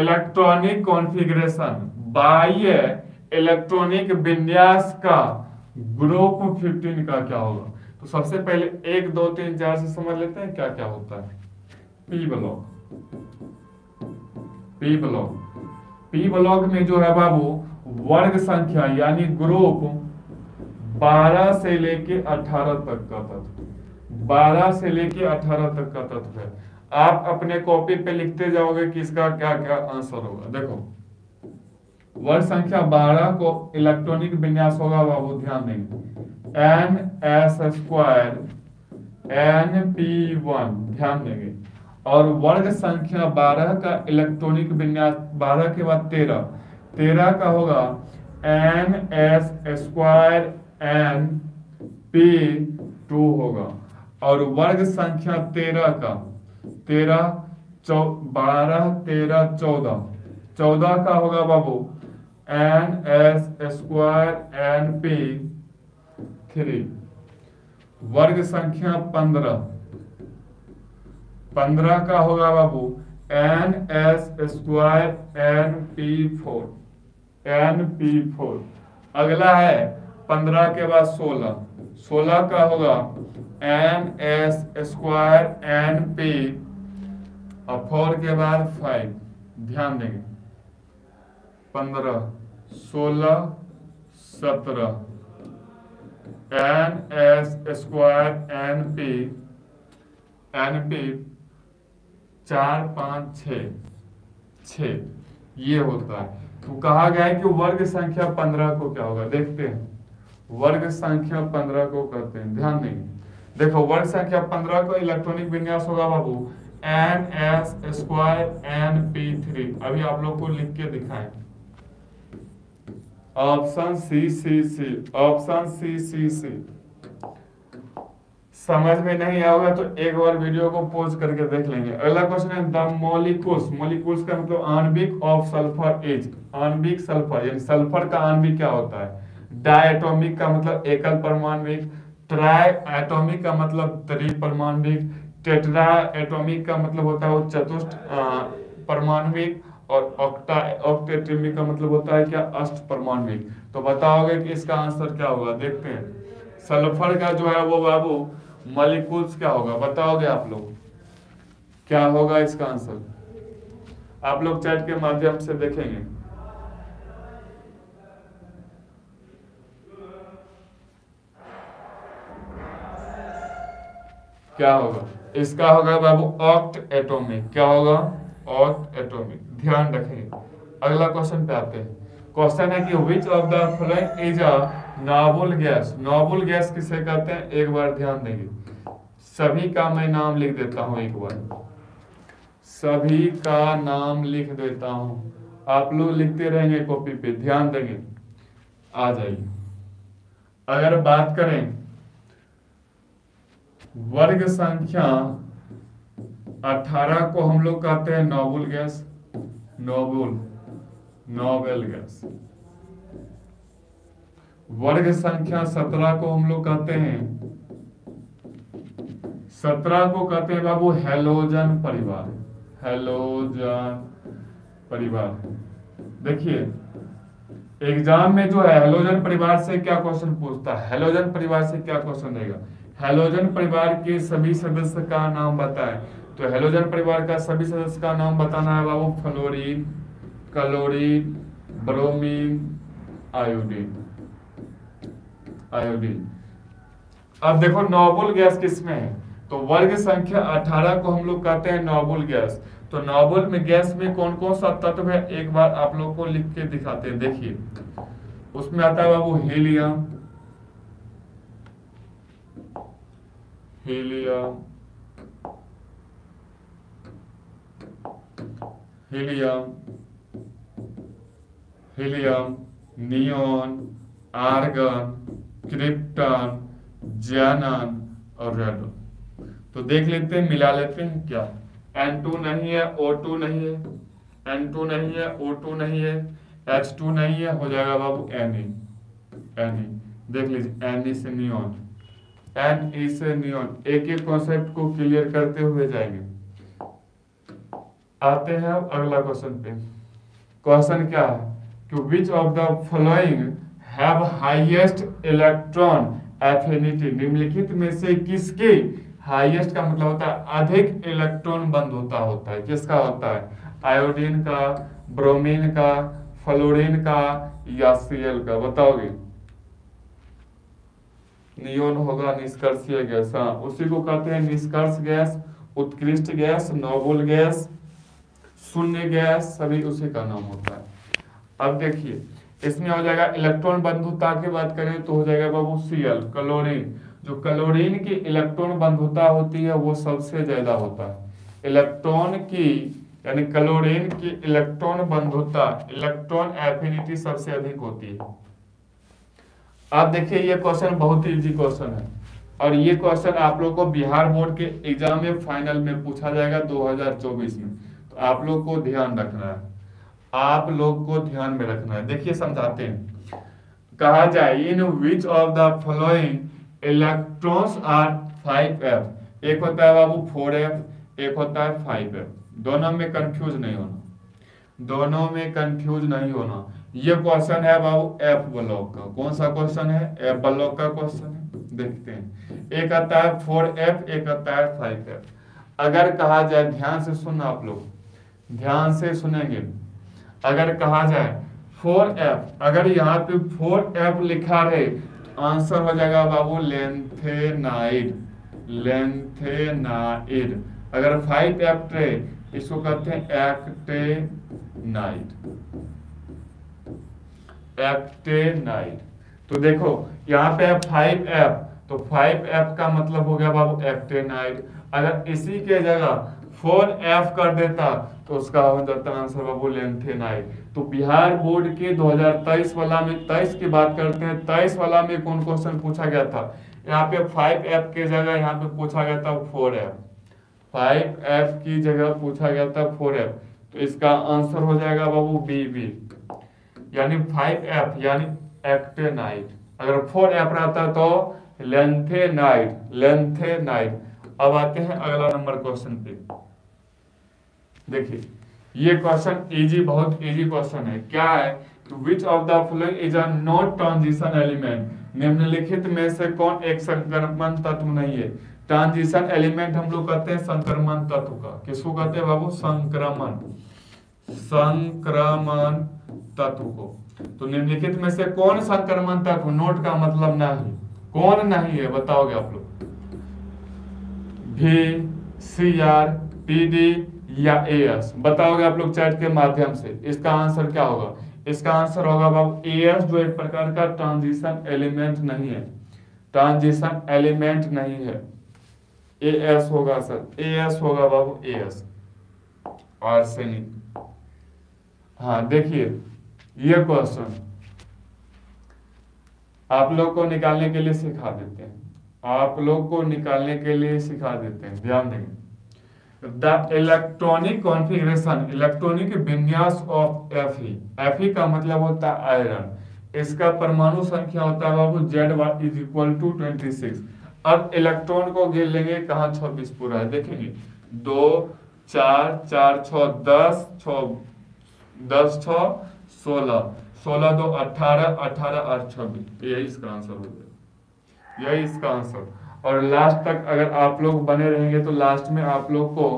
इलेक्ट्रॉनिक कॉन्फ़िगरेशन बाह्य इलेक्ट्रॉनिक विन्यास का ग्रुप पंद्रह का क्या होगा। तो सबसे पहले एक दो तीन चार से समझ लेते हैं क्या क्या होता है। P block, P block, P block में जो है बाबू वर्ग संख्या यानी ग्रुप बारह से लेके अठारह तक का तत्व, बारह से लेके अठारह तक का तत्व है। आप अपने कॉपी पे लिखते जाओगे कि इसका क्या क्या आंसर होगा। देखो वर्ग संख्या बारह को इलेक्ट्रॉनिक विन्यास होगा बाबू, ध्यान देंगे N S square N P one, ध्यान देंगे। और वर्ग संख्या बारह का इलेक्ट्रॉनिक विन्यास, बारह के बाद तेरह, तेरह का होगा N S square N P two होगा। और वर्ग संख्या तेरह का, तेरह चौ बारह तेरह चौदह, चौदह का होगा बाबू n S square N p three. वर्ग संख्या पंद्रह, पंद्रह का होगा बाबू n S square N p four, n p four. अगला है पंद्रह के बाद सोलह, सोलह का होगा N S square N p और फोर के बाद फाइव, ध्यान देंगे पंद्रह सोलह सत्रह n S square N p n p चार पाँच छ छ, ये होता है। तो कहा गया है कि वर्ग संख्या पंद्रह को क्या होगा, देखते हैं वर्ग संख्या पंद्रह को कहते हैं। ध्यान देंगे देखो वर्ग संख्या पंद्रह को इलेक्ट्रॉनिक विन्यास होगा बाबू n S square N p three अभी आप लोग को लिख के दिखाए। Option C C C option C C C. समझ में नहीं आया होगा तो एक बार वीडियो को पॉज करके देख लेंगे। अगला क्वेश्चन है द मॉलिक्यूल्स। मॉलिक्यूल्स का मतलब आणविक ऑफ सल्फर इज। आणविक सल्फर यानी सल्फर का आणविक क्या होता है? डायटोमिक का मतलब एकल परमाणविक, ट्राई एटोमिक का मतलब त्रिपरमाणविक, टेट्रा एटोमिक का मतलब होता है वो चतुष्ट परमाणविक, और ऑक्टा ऑक्टेट्रिमिक का मतलब होता है क्या अष्ट परमाणविक। तो बताओगे कि इसका आंसर क्या होगा। देखते हैं सल्फर का जो है वो बाबू मॉलिक्यूल्स क्या होगा, बताओगे आप लोग क्या होगा इसका आंसर। आप लोग चैट के माध्यम से देखेंगे। क्या होगा इसका? होगा बाबू ऑक्ट एटॉमिक। क्या होगा? Octatomic. ध्यान रखेंगे। अगला क्वेश्चन पे आते हैं। क्वेश्चन है कि which of the following is a noble gas. Noble gas किसे कहते हैं? एक बार ध्यान देंगे। सभी का मैं नाम लिख देता हूं, एक बार सभी का नाम लिख देता हूं। आप लोग लिखते रहेंगे कॉपी पे, ध्यान देंगे। आ जाइए। अगर बात करें वर्ग संख्या अठारह को हम लोग कहते हैं noble gas. Noble noble gas. वर्ग संख्या सत्रह को हम लोग कहते हैं सत्रह को कहते हैं बाबू हैलोजन परिवार। हैलोजन परिवार। देखिए एग्जाम में जो है हैलोजन परिवार से क्या क्वेश्चन पूछता है। हैलोजन परिवार से क्या क्वेश्चन रहेगा? हैलोजन परिवार के सभी सदस्य का नाम बताएं। तो हैलोजन परिवार का सभी सदस्य का नाम बताना है बाबू fluorine, chlorine, bromine, iodine. Iodine. अब देखो नोबल गैस किसमें है? तो वर्ग संख्या अठारह को हम लोग कहते हैं नोबल गैस। तो नोबल में गैस में कौन कौन सा तत्व है एक बार आप लोग को लिख के दिखाते हैं। देखिए उसमें आता है बाबू helium, helium, helium, helium, neon, argon, krypton, xenon और रेडोन। तो देख लेते हैं, मिला लेते हैं क्या। एन टू नहीं है, ओ टू नहीं है, एन टू नहीं है, ओ टू नहीं है, एच टू नहीं है, हो जाएगा बाबू Na। Na देख लीजिए, Na से नियोन, Na से नियोन। एक एक कॉन्सेप्ट को क्लियर करते हुए जाएंगे। आते हैं अब अगला क्वेश्चन पे। क्वेश्चन क्या है कि which of the following have highest electron affinity. निम्नलिखित में से किसकी हाईएस्ट का मतलब होता है अधिक इलेक्ट्रॉन बंद होता होता है। किसका होता है? आयोडीन का, ब्रोमीन का, फ्लोरीन का या सीएल का, बताओगे। नियोन होगा निष्कर्षीय गैस। हाँ उसी को कहते हैं निष्कर्ष गैस, उत्कृष्ट गैस, नोबल गैस, शून्य गैस, सभी उसी का नाम होता है। अब देखिए इसमें हो जाएगा इलेक्ट्रॉन बंधुता की बात करें तो हो जाएगा बाबू सीएल, क्लोरीन। जो क्लोरीन की इलेक्ट्रॉन बंधुता होती है वो सबसे ज्यादा होता है। इलेक्ट्रॉन की यानी क्लोरीन की इलेक्ट्रॉन बंधुता, इलेक्ट्रॉन एफिनिटी सबसे अधिक होती है। आप देखिए ये क्वेश्चन बहुत इजी क्वेश्चन है और ये क्वेश्चन आप लोग को बिहार बोर्ड के एग्जाम में फाइनल में पूछा जाएगा दो हजार चौबीस में। तो आप लोग को ध्यान रखना है, आप लोग को ध्यान में रखना है। देखिए समझाते हैं। कहा जाए in which of the following electrons are five F. एक होता है बाबू फोर एफ, एक होता है फाइव एफ। दोनों में कंफ्यूज नहीं होना, दोनों में कंफ्यूज नहीं होना। ये क्वेश्चन है बाबू एफ ब्लॉक का। कौन सा क्वेश्चन है? एफ ब्लॉक का क्वेश्चन है। देखते हैं, एक आता है फोर एफ, एक आता है फाइव एफ। अगर कहा जाए, ध्यान से सुनना आप लोग, ध्यान से सुनेंगे। अगर कहा जाए फोर एफ, अगर यहाँ पे फोर एफ लिखा रहे तो आंसर हो जाएगा बाबू लैंथेनाइड, लैंथेनाइड। अगर फाइव एफ रहे इसको कहते हैं एक्टेनाइड, एक्टेनाइड। तो देखो यहाँ पे फाइव एफ, तो फाइव एफ का मतलब हो गया बाबू एक्टेनाइड। अगर इसी के जगह फोर एफ कर देता तो उसका हो जाता आंसर बाबू लैंथेनाइड। तो बिहार बोर्ड के दो हज़ार तेईस वाला में तेईस की बात करते हैं, तेईस वाला में कौन क्वेश्चन पूछा गया था? यहाँ पे फाइव एफ की जगह यहाँ पे पूछा गया था फोर एफ, फाइव एफ की जगह पूछा गया था फोर एफ, तो इसका आंसर हो जाएगा बाबू बी बी यानी फाइव एफ यानी एक्टेनाइड। अगर फोर एफ रहता तो लैंथेनाइड, लैंथेनाइड। अब आते हैं अगला नंबर क्वेश्चन पे। देखिए ये क्वेश्चन इजी, बहुत इजी क्वेश्चन है। क्या है? Which of the following is a non transition element, निम्नलिखित में से कौन एक संक्रमण तत्व नहीं है। ट्रांजिशन एलिमेंट हम लोग कहते हैं संक्रमण तत्व का, किसको कहते हैं बाबू? संक्रमण, संक्रमण तत्व को। तो निम्नलिखित में से कौन संक्रमण तत्व, नोट का मतलब नहीं, कौन नहीं है बताओगे आप लोग? भी, सी आर, पी डी या एएस, बताओगे आप लोग चैट के माध्यम से। इसका आंसर क्या होगा? इसका आंसर होगा बाबू एएस, जो एक प्रकार का ट्रांजिशन एलिमेंट नहीं है, ट्रांजिशन एलिमेंट नहीं है। एएस होगा सर, एएस होगा बाबू एएस, आर्सेनिक। हाँ देखिए ये क्वेश्चन आप लोग को निकालने के लिए सिखा देते हैं, आप लोग को निकालने के लिए सिखा देते हैं, ध्यान देंगे। The electronic configuration, इलेक्ट्रॉनिक विन्यास ऑफ Fe, Fe का मतलब होता है आयरन, इसका परमाणु संख्या होता है बाबू Z is equal to छब्बीस। अब इलेक्ट्रॉन को घेर लेंगे, कहाँ छब्बीस पूरा है देखेंगे, दो चार चार छ दस छ दस छ सोलह, सोलह दो अठारह, अठारह आठ छब्बीस, यही इसका आंसर हो गया, यही इसका आंसर। और लास्ट तक अगर आप लोग बने रहेंगे तो लास्ट में आप लोग को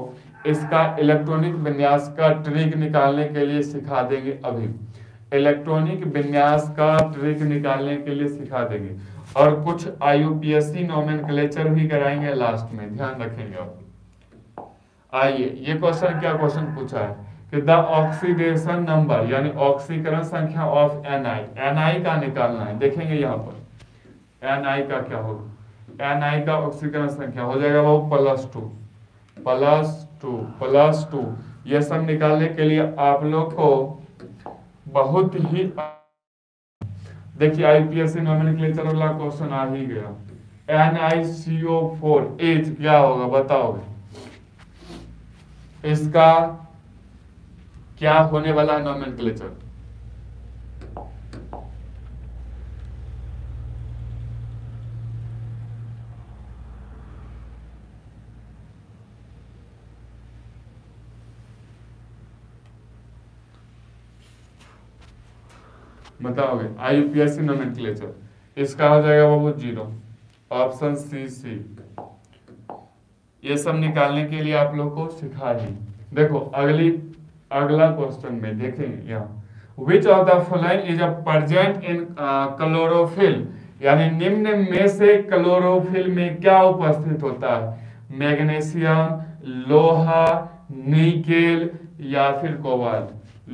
इसका इलेक्ट्रॉनिक विन्यास का ट्रिक निकालने के लिए सिखा देंगे। अभी इलेक्ट्रॉनिक विन्यास का ट्रिक निकालने के लिए सिखा देंगे और कुछ आईयूपीएससी नोमेनक्लेचर भी कराएंगे लास्ट में, ध्यान रखेंगे आप। आइए ये क्वेश्चन क्या क्वेश्चन पूछा है कि द ऑक्सीडेशन नंबर यानी ऑक्सीकरण संख्या of N I, N I का निकालना है। देखेंगे यहाँ पर एन आई का क्या होगा, एनआई का ऑक्सीकरण संख्या हो जाएगा वो plus two, plus two, plus two. यह सब निकालने के लिए आप लोग को बहुत ही, देखिए आईपीएससी नोमेनक्लेचर वाला क्वेश्चन आ ही गया। N I C O four H क्या होगा बताओगे? इसका क्या होने वाला है नोमेनक्लेचर? बताओगे आईयूपीएससी नोमेनक्लेचर। इसका हो जाएगा बाबू जीरो, ऑप्शन सी सी। ये सब निकालने के लिए आप लोग को सिखा दी। देखो अगली अगला क्वेश्चन में देखेंगे यहाँ, which of the following is a present in chlorophyll, यानी निम्न में से क्लोरोफिल में क्या उपस्थित होता है? मैग्नीशियम, लोहा, निकेल या फिर कोबाल्ट,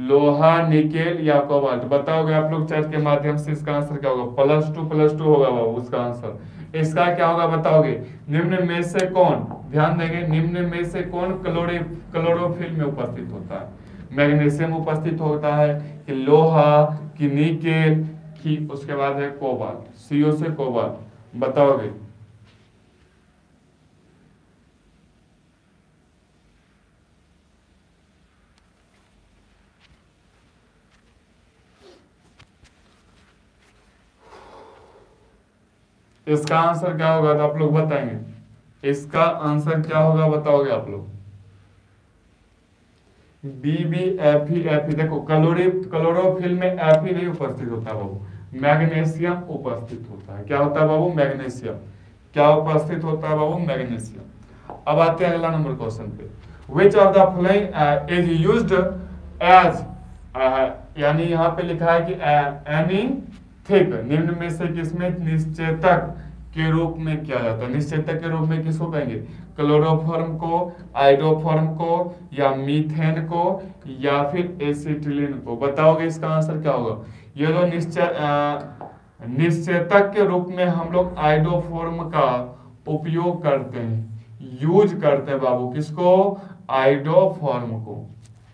लोहा, निकेल या कोबाल्ट, बताओगे आप लोग चैट के माध्यम से। इसका आंसर क्या होगा? प्लस टू, प्लस टू होगा बाबू उसका आंसर। इसका क्या होगा बताओगे? निम्न में से कौन, ध्यान देंगे, निम्न में से कौन क्लोरो क्लोरोफिल में उपस्थित होता है? मैग्नीशियम उपस्थित होता है कि लोहा कि निकेल कि उसके बाद है कोबाल्ट, सीओ से कोबाल्ट, बताओगे? इसका आंसर क्या होगा तो आप लोग बताएंगे। इसका आंसर क्या होगा बताओगे आप लोग? B B F E F E. देखो क्लोरो क्लोरोफिल में एफ ई नहीं उपस्थित होता बाबू, मैग्नीशियम उपस्थित होता है। क्या होता है बाबू? मैग्नीशियम। क्या उपस्थित होता है बाबू? मैग्नीशियम। अब आते हैं अगला नंबर क्वेश्चन पे, which of the following is used as, यानी यहाँ पे लिखा है कि एनी ठीक, निम्न में से किसमें निश्चेतक के रूप में किया जाता है? निश्चेतक के रूप में किसको कहेंगे? क्लोरोफॉर्म को, आयोडोफॉर्म को या मीथेन को या फिर एसिटिलीन को, बताओगे? इसका आंसर क्या होगा? ये जो निश्चय निश्चेतक के रूप में हम लोग आयोडोफॉर्म का उपयोग करते हैं, यूज करते हैं बाबू, किसको? आयोडोफॉर्म को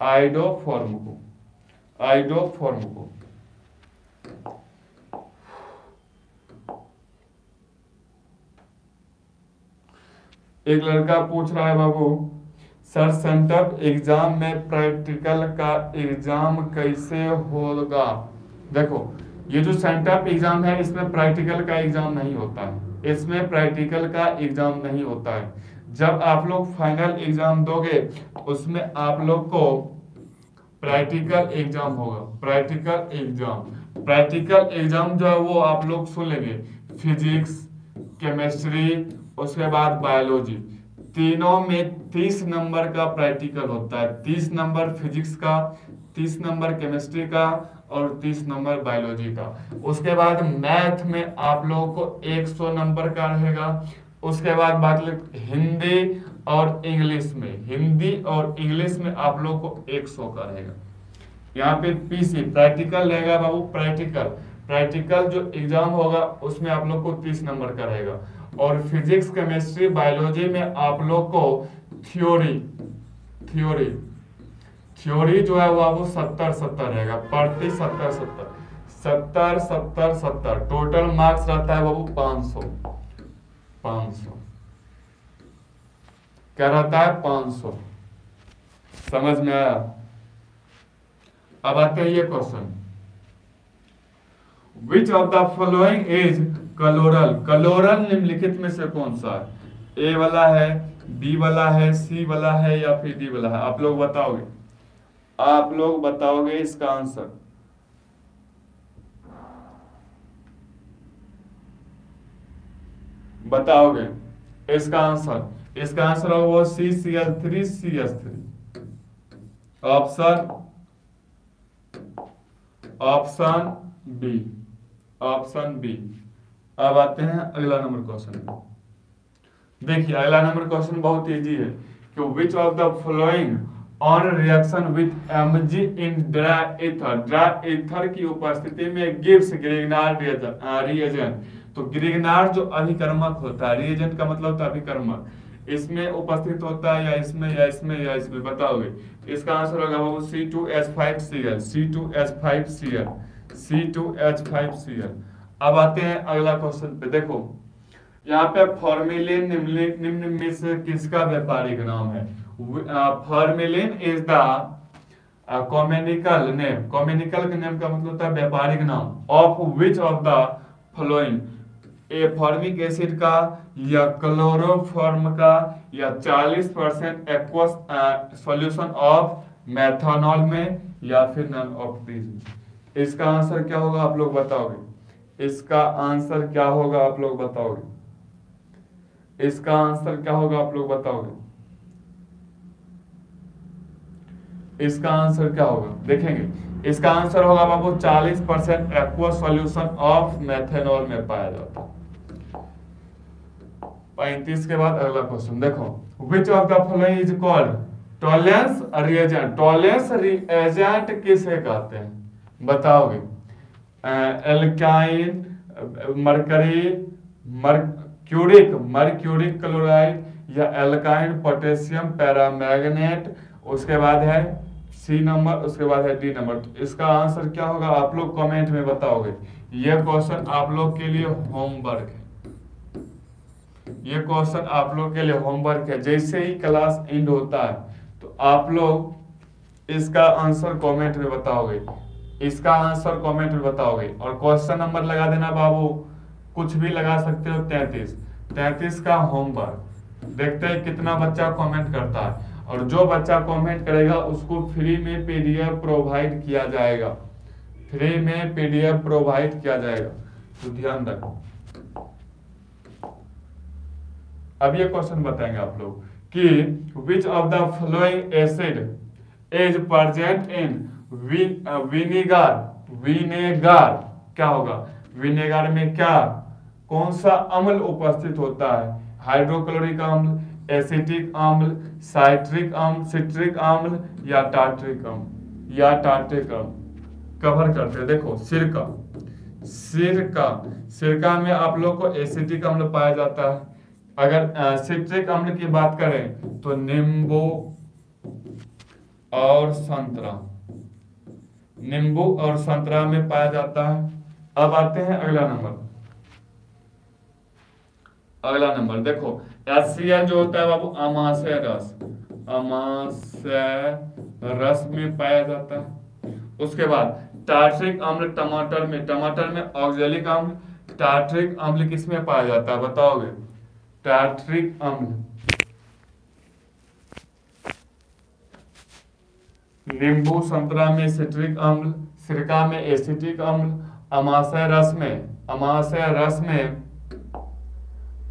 आयोडोफॉर्म को आयोडोफॉर्म को एक लड़का पूछ रहा है बाबू सर सेंट्रेप एग्जाम में प्रैक्टिकल का एग्जाम कैसे होगा। देखो ये जो सेंट्रेप एग्जाम है इसमें प्रैक्टिकल का एग्जाम नहीं होता है, इसमें प्रैक्टिकल का एग्जाम नहीं होता है। जब आप लोग फाइनल एग्जाम दोगे उसमें आप लोग को प्रैक्टिकल एग्जाम होगा। प्रैक्टिकल एग्जाम प्रैक्टिकल एग्जाम जो है वो आप लोग सुन लेंगे, फिजिक्स, केमिस्ट्री, उसके बाद बायोलॉजी, तीनों में तीस नंबर का प्रैक्टिकल होता है। तीस नंबर फिजिक्स का, तीस नंबर केमिस्ट्री का और तीस नंबर बायोलॉजी का। उसके बाद मैथ में आप लोगों को एक सौ नंबर का रहेगा। उसके बाद बात हिंदी और इंग्लिश में, हिंदी और इंग्लिश में आप लोगों को एक सौ का रहेगा। यहाँ पे पीसी प्रैक्टिकल रहेगा बाबू, प्रैक्टिकल प्रैक्टिकल जो एग्जाम होगा उसमें आप लोग को तीस नंबर का रहेगा। और फिजिक्स, केमिस्ट्री, बायोलॉजी में आप लोग को थ्योरी थ्योरी थ्योरी जो है वह वो सत्तर सत्तर रहेगा, प्रति सत्तर सत्तर सत्तर सत्तर सत्तर टोटल मार्क्स रहता है बाबू पाँच सौ पाँच सौ। क्या रहता है? पाँच सौ। समझ में आया? अब आते हैं ये question, which of the following is chloral. Chloral निम्नलिखित में से कौन सा है? ए वाला है, बी वाला है, सी वाला है या फिर डी वाला है? आप लोग बताओगे, आप लोग बताओगे इसका आंसर। बताओगे इसका आंसर इसका आंसर होगा वो C C L three C S three. Option option B option B. अब आते हैं अगला नंबर क्वेश्चन। देखिए अगला नंबर क्वेश्चन बहुत इजी है कि which of the following on reaction with M G in dry ether, dry ether की उपस्थिति में गिव्स ग्रिग्नार्ड रिएजेंट। तो ग्रिग्नार्ड जो अभिकर्मक होता है, रिएजेंट का मतलब होता है अभिकर्मक, इसमें उपस्थित होता है या इसमें या इसमें या इसमें? बताओगे इसका आंसर होगा वो C two H five C L C two H five C L C two H five C L. अब आते हैं अगला क्वेश्चन पे। देखो यहाँ पे फॉर्मेलिन निम्न में से किसका व्यापारिक नाम है? Formalin is the commercial name. Commercial का नेम का मतलब होता है व्यापारिक नाम। Of which of the following, A formic acid का या क्लोरोफॉर्म का या चालीस percent aqueous solution of methanol में या फिर नन ऑफ दीज। इसका आंसर क्या होगा आप लोग बताओगे इसका आंसर क्या होगा आप लोग बताओगे इसका आंसर क्या होगा आप लोग बताओगे इसका आंसर क्या होगा देखेंगे। इसका आंसर होगा बाबू चालीस percent aqua solution of methanol में पाया जाता है। पैंतीस के बाद अगला क्वेश्चन देखो, which of the following is called Tollens reagent. Tollens reagent किसे कहते हैं? बताओगे एल्काइन, मरकरी, मर्क्यूरिक मर्क्यूरिक क्लोराइड या एल्काइन, पोटेशियम पैरामैग्नेट, उसके बाद है सी नंबर, उसके बाद है डी नंबर। तो इसका आंसर क्या होगा आप लोग कमेंट में बताओगे। ये क्वेश्चन आप लोग के लिए होमवर्क है ये क्वेश्चन आप लोग के लिए होमवर्क है जैसे ही क्लास एंड होता है तो आप लोग इसका आंसर कमेंट में बताओगे इसका आंसर कमेंट में बताओगे और क्वेश्चन नंबर लगा देना बाबू, कुछ भी लगा सकते हो। तैंतीस तैंतीस का होमवर्क। देखते हैं कितना बच्चा कमेंट करता है और जो बच्चा कमेंट करेगा उसको फ्री में पीडीएफ प्रोवाइड किया जाएगा। फ्री में पीडीएफ प्रोवाइड किया जाएगा तो ध्यान रखो। अब ये क्वेश्चन बताएंगे आप लोग कि which of the following acid is present in vinegar. Vinegar क्या होगा? विनेगर में क्या कौन सा अम्ल उपस्थित होता है? हाइड्रोक्लोरिक अम्ल, एसिटिक अम्ल, साइट्रिक अम्ल, सिट्रिक अम्ल या टार्ट्रिक अम्ल या टार्ट्रिक अम्ल कवर करते हैं। देखो सिरका सिरका सिरका में आप लोग को एसिटिक अम्ल पाया जाता है। अगर सिट्रिक अम्ल की बात करें तो नींबू, और संतरा, नींबू और संतरा में पाया जाता है। अब आते हैं अगला नंबर, अगला नंबर देखो एच सी एल जो होता है बाबू अमाशय रस, अमाशय रस में पाया जाता है। उसके बाद टार्ट्रिक अम्ल टमाटर में, टमाटर में ऑक्सैलिक अम्ल, टार्ट्रिक अम्ल किसमें पाया जाता है बताओगे? टार्ट्रिक अम्ल नींबू संतरा में सिट्रिक अम्ल, सिरका में एसिटिक अम्ल, अमाशय रस में, अमाशय रस में,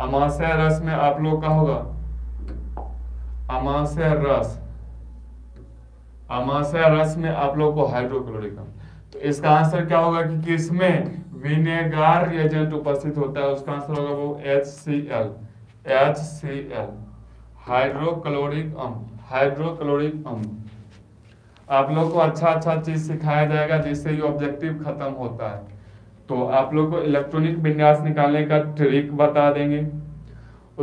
अमाशय रस में आप लोग का होगा अमाशय रस, अमाशय रस में आप लोग को हाइड्रोक्लोरिक अम्ल। तो इसका आंसर क्या होगा कि किसमें विनेगार रिएजेंट उपस्थित होता है? उसका आंसर होगा वो H C L, H C L hydrochloric अम्ल, हाइड्रोक्लोरिक अम्ल। आप लोग को अच्छा अच्छा चीज सिखाया जाएगा जिससे ये ऑब्जेक्टिव खत्म होता है। तो आप लोग को इलेक्ट्रॉनिक विन्यास निकालने का ट्रिक बता देंगे,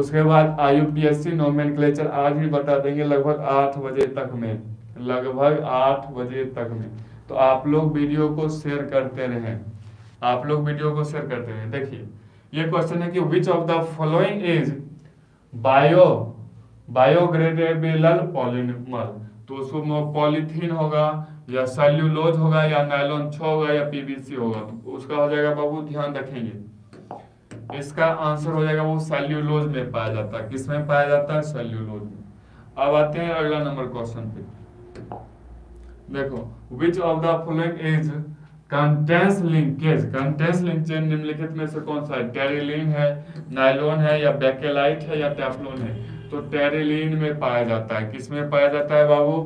उसके बाद I U P S C nomenclature आज भी बता देंगे लगभग आठ बजे तक में, लगभग आठ बजे तक में। तो आप लोग वीडियो को शेयर करते रहें, आप लोग वीडियो को शेयर करते रहें। देखिए ये क्वेश्चन है कि which of the following is bio biodegradable polymer, तो उसको पॉलीथीन होगा या सेल्यूलोज होगा या नायलॉन छह होगा या पी वी सी होगा। तो उसका हो जाएगा बाबू, ध्यान रखेंगे, इसका आंसर हो जाएगा वो सेल्यूलोज में पाया जाता है। किसमें पाया जाता है? सेल्यूलोज में। अब आते हैं अगला नंबर क्वेश्चन पे, देखो which of the following is contains linkage, contains linkage निम्नलिखित में से कौन सा है? टेरिलीन है, नायलॉन है या बेकेलाइट है या टेफ्लॉन है? तो टेरिलीन में पाया जाता है। किसमें पाया जाता है बाबू?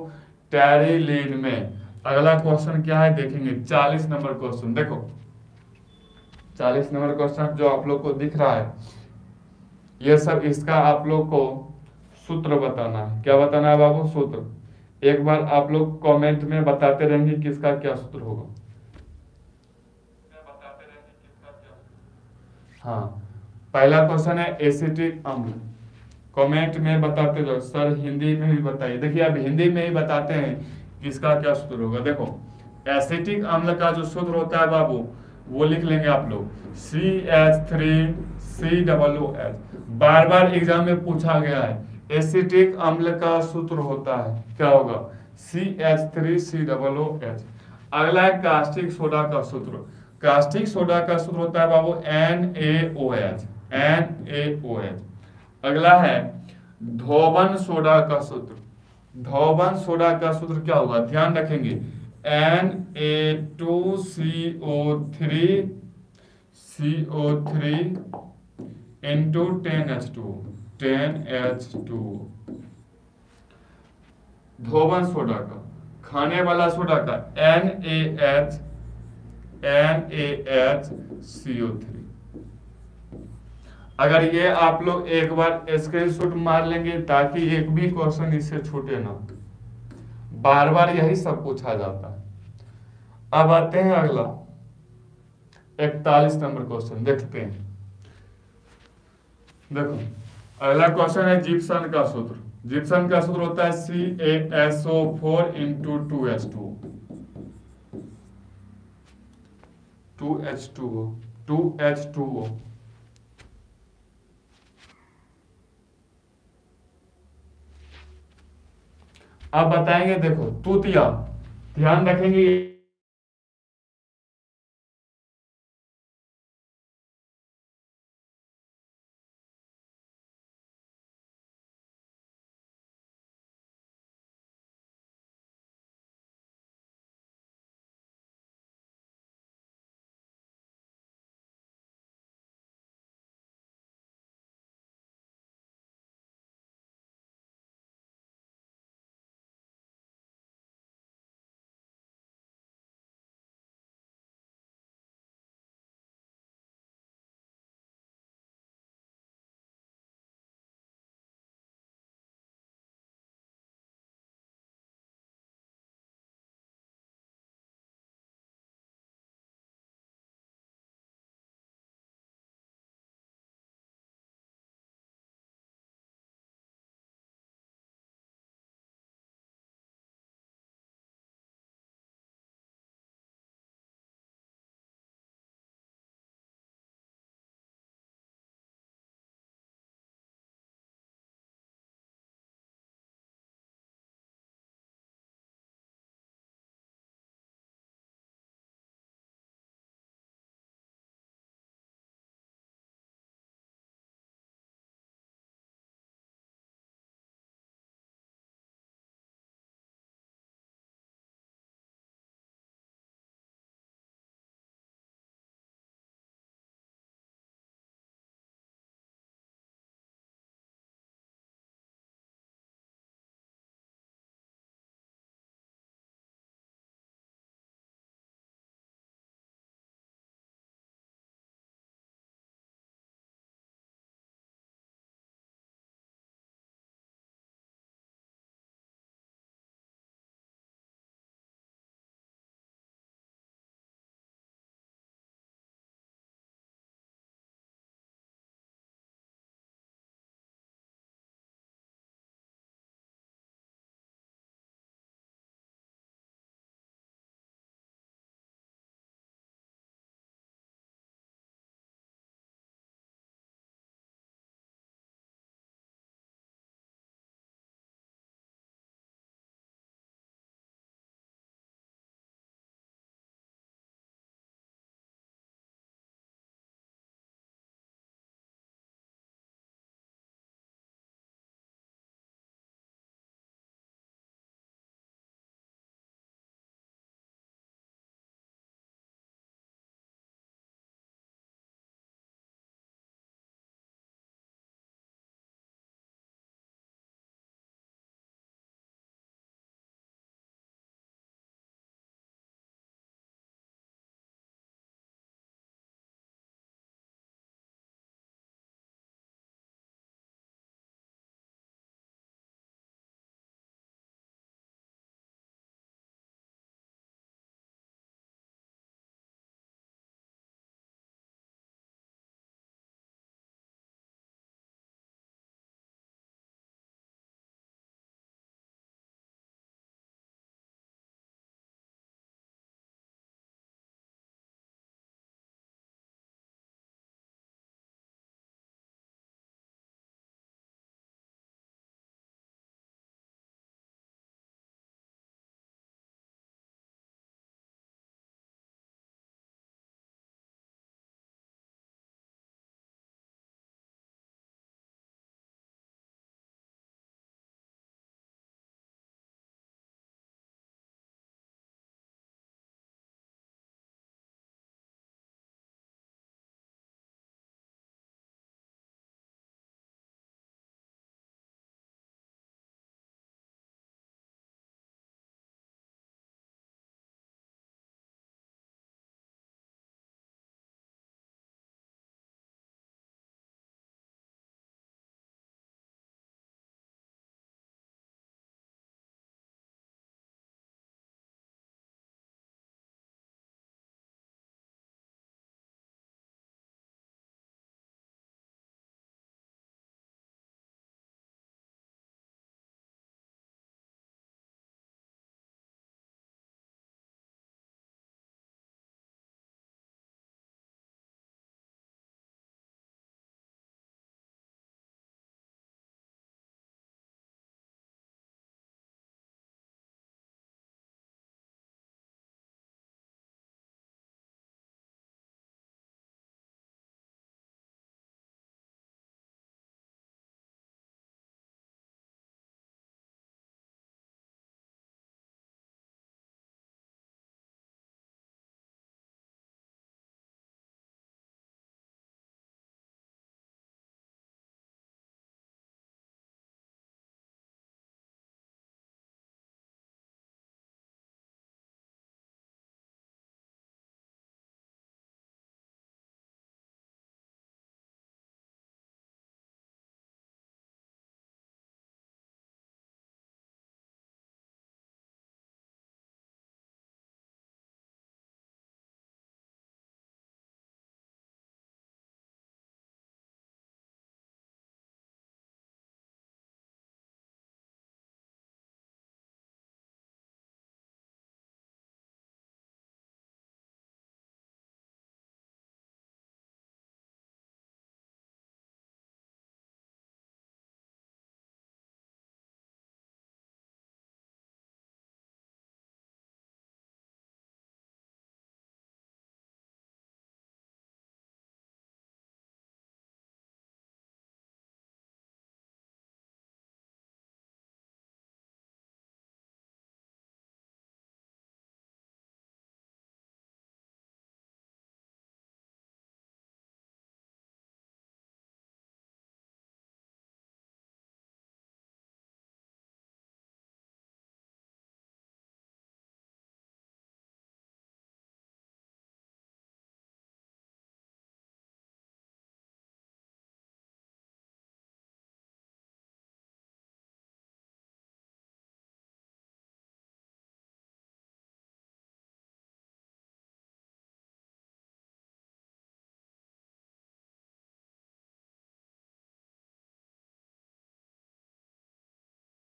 टेरिलीन में। अगला क्वेश्चन क्या है देखेंगे, चालीस नंबर क्वेश्चन। देखो चालीस नंबर क्वेश्चन जो आप लोग को दिख रहा है ये सब, इसका आप लोग को सूत्र बताना है। क्या बताना है बाबू? सूत्र। एक बार आप लोग कमेंट में बताते रहेंगे किसका क्या सूत्र होगा, बताते रहेंगे किसका क्या। हाँ, पहला क्वेश्चन है एसिटिक अम्ल, कमेंट में बताते जाओ। सर हिंदी में भी बताइए, देखिए आप हिंदी में ही बताते हैं इसका क्या सूत्र होगा। देखो एसिटिक अम्ल का जो सूत्र होता है बाबू वो लिख लेंगे आप लोग C H three C double O H. बार बार एग्जाम में पूछा गया है, एसिटिक अम्ल का सूत्र होता है क्या होगा? C H three C double O H. अगला है कास्टिक सोडा का सूत्र, कास्टिक सोडा का सूत्र होता है बाबू N A O H N A O H. अगला है धोबन सोडा का सूत्र, धोबन सोडा का सूत्र क्या होगा? ध्यान रखेंगे N A two C O three C O three into ten H two ten H two. धोबन सोडा का, खाने वाला सोडा का N A H N A H C O three. अगर ये आप लोग एक बार स्क्रीनशॉट मार लेंगे ताकि एक भी क्वेश्चन इससे छूटे ना, बार बार यही सब पूछा जाता है। अब आते हैं अगला इकतालीस नंबर क्वेश्चन, देखते हैं। देखो अगला क्वेश्चन है जिप्सन का सूत्र, जिप्सन का सूत्र होता है C A S O four into two H two two H two O two H two O. आप बताएंगे देखो तूतिया, ध्यान रखेंगे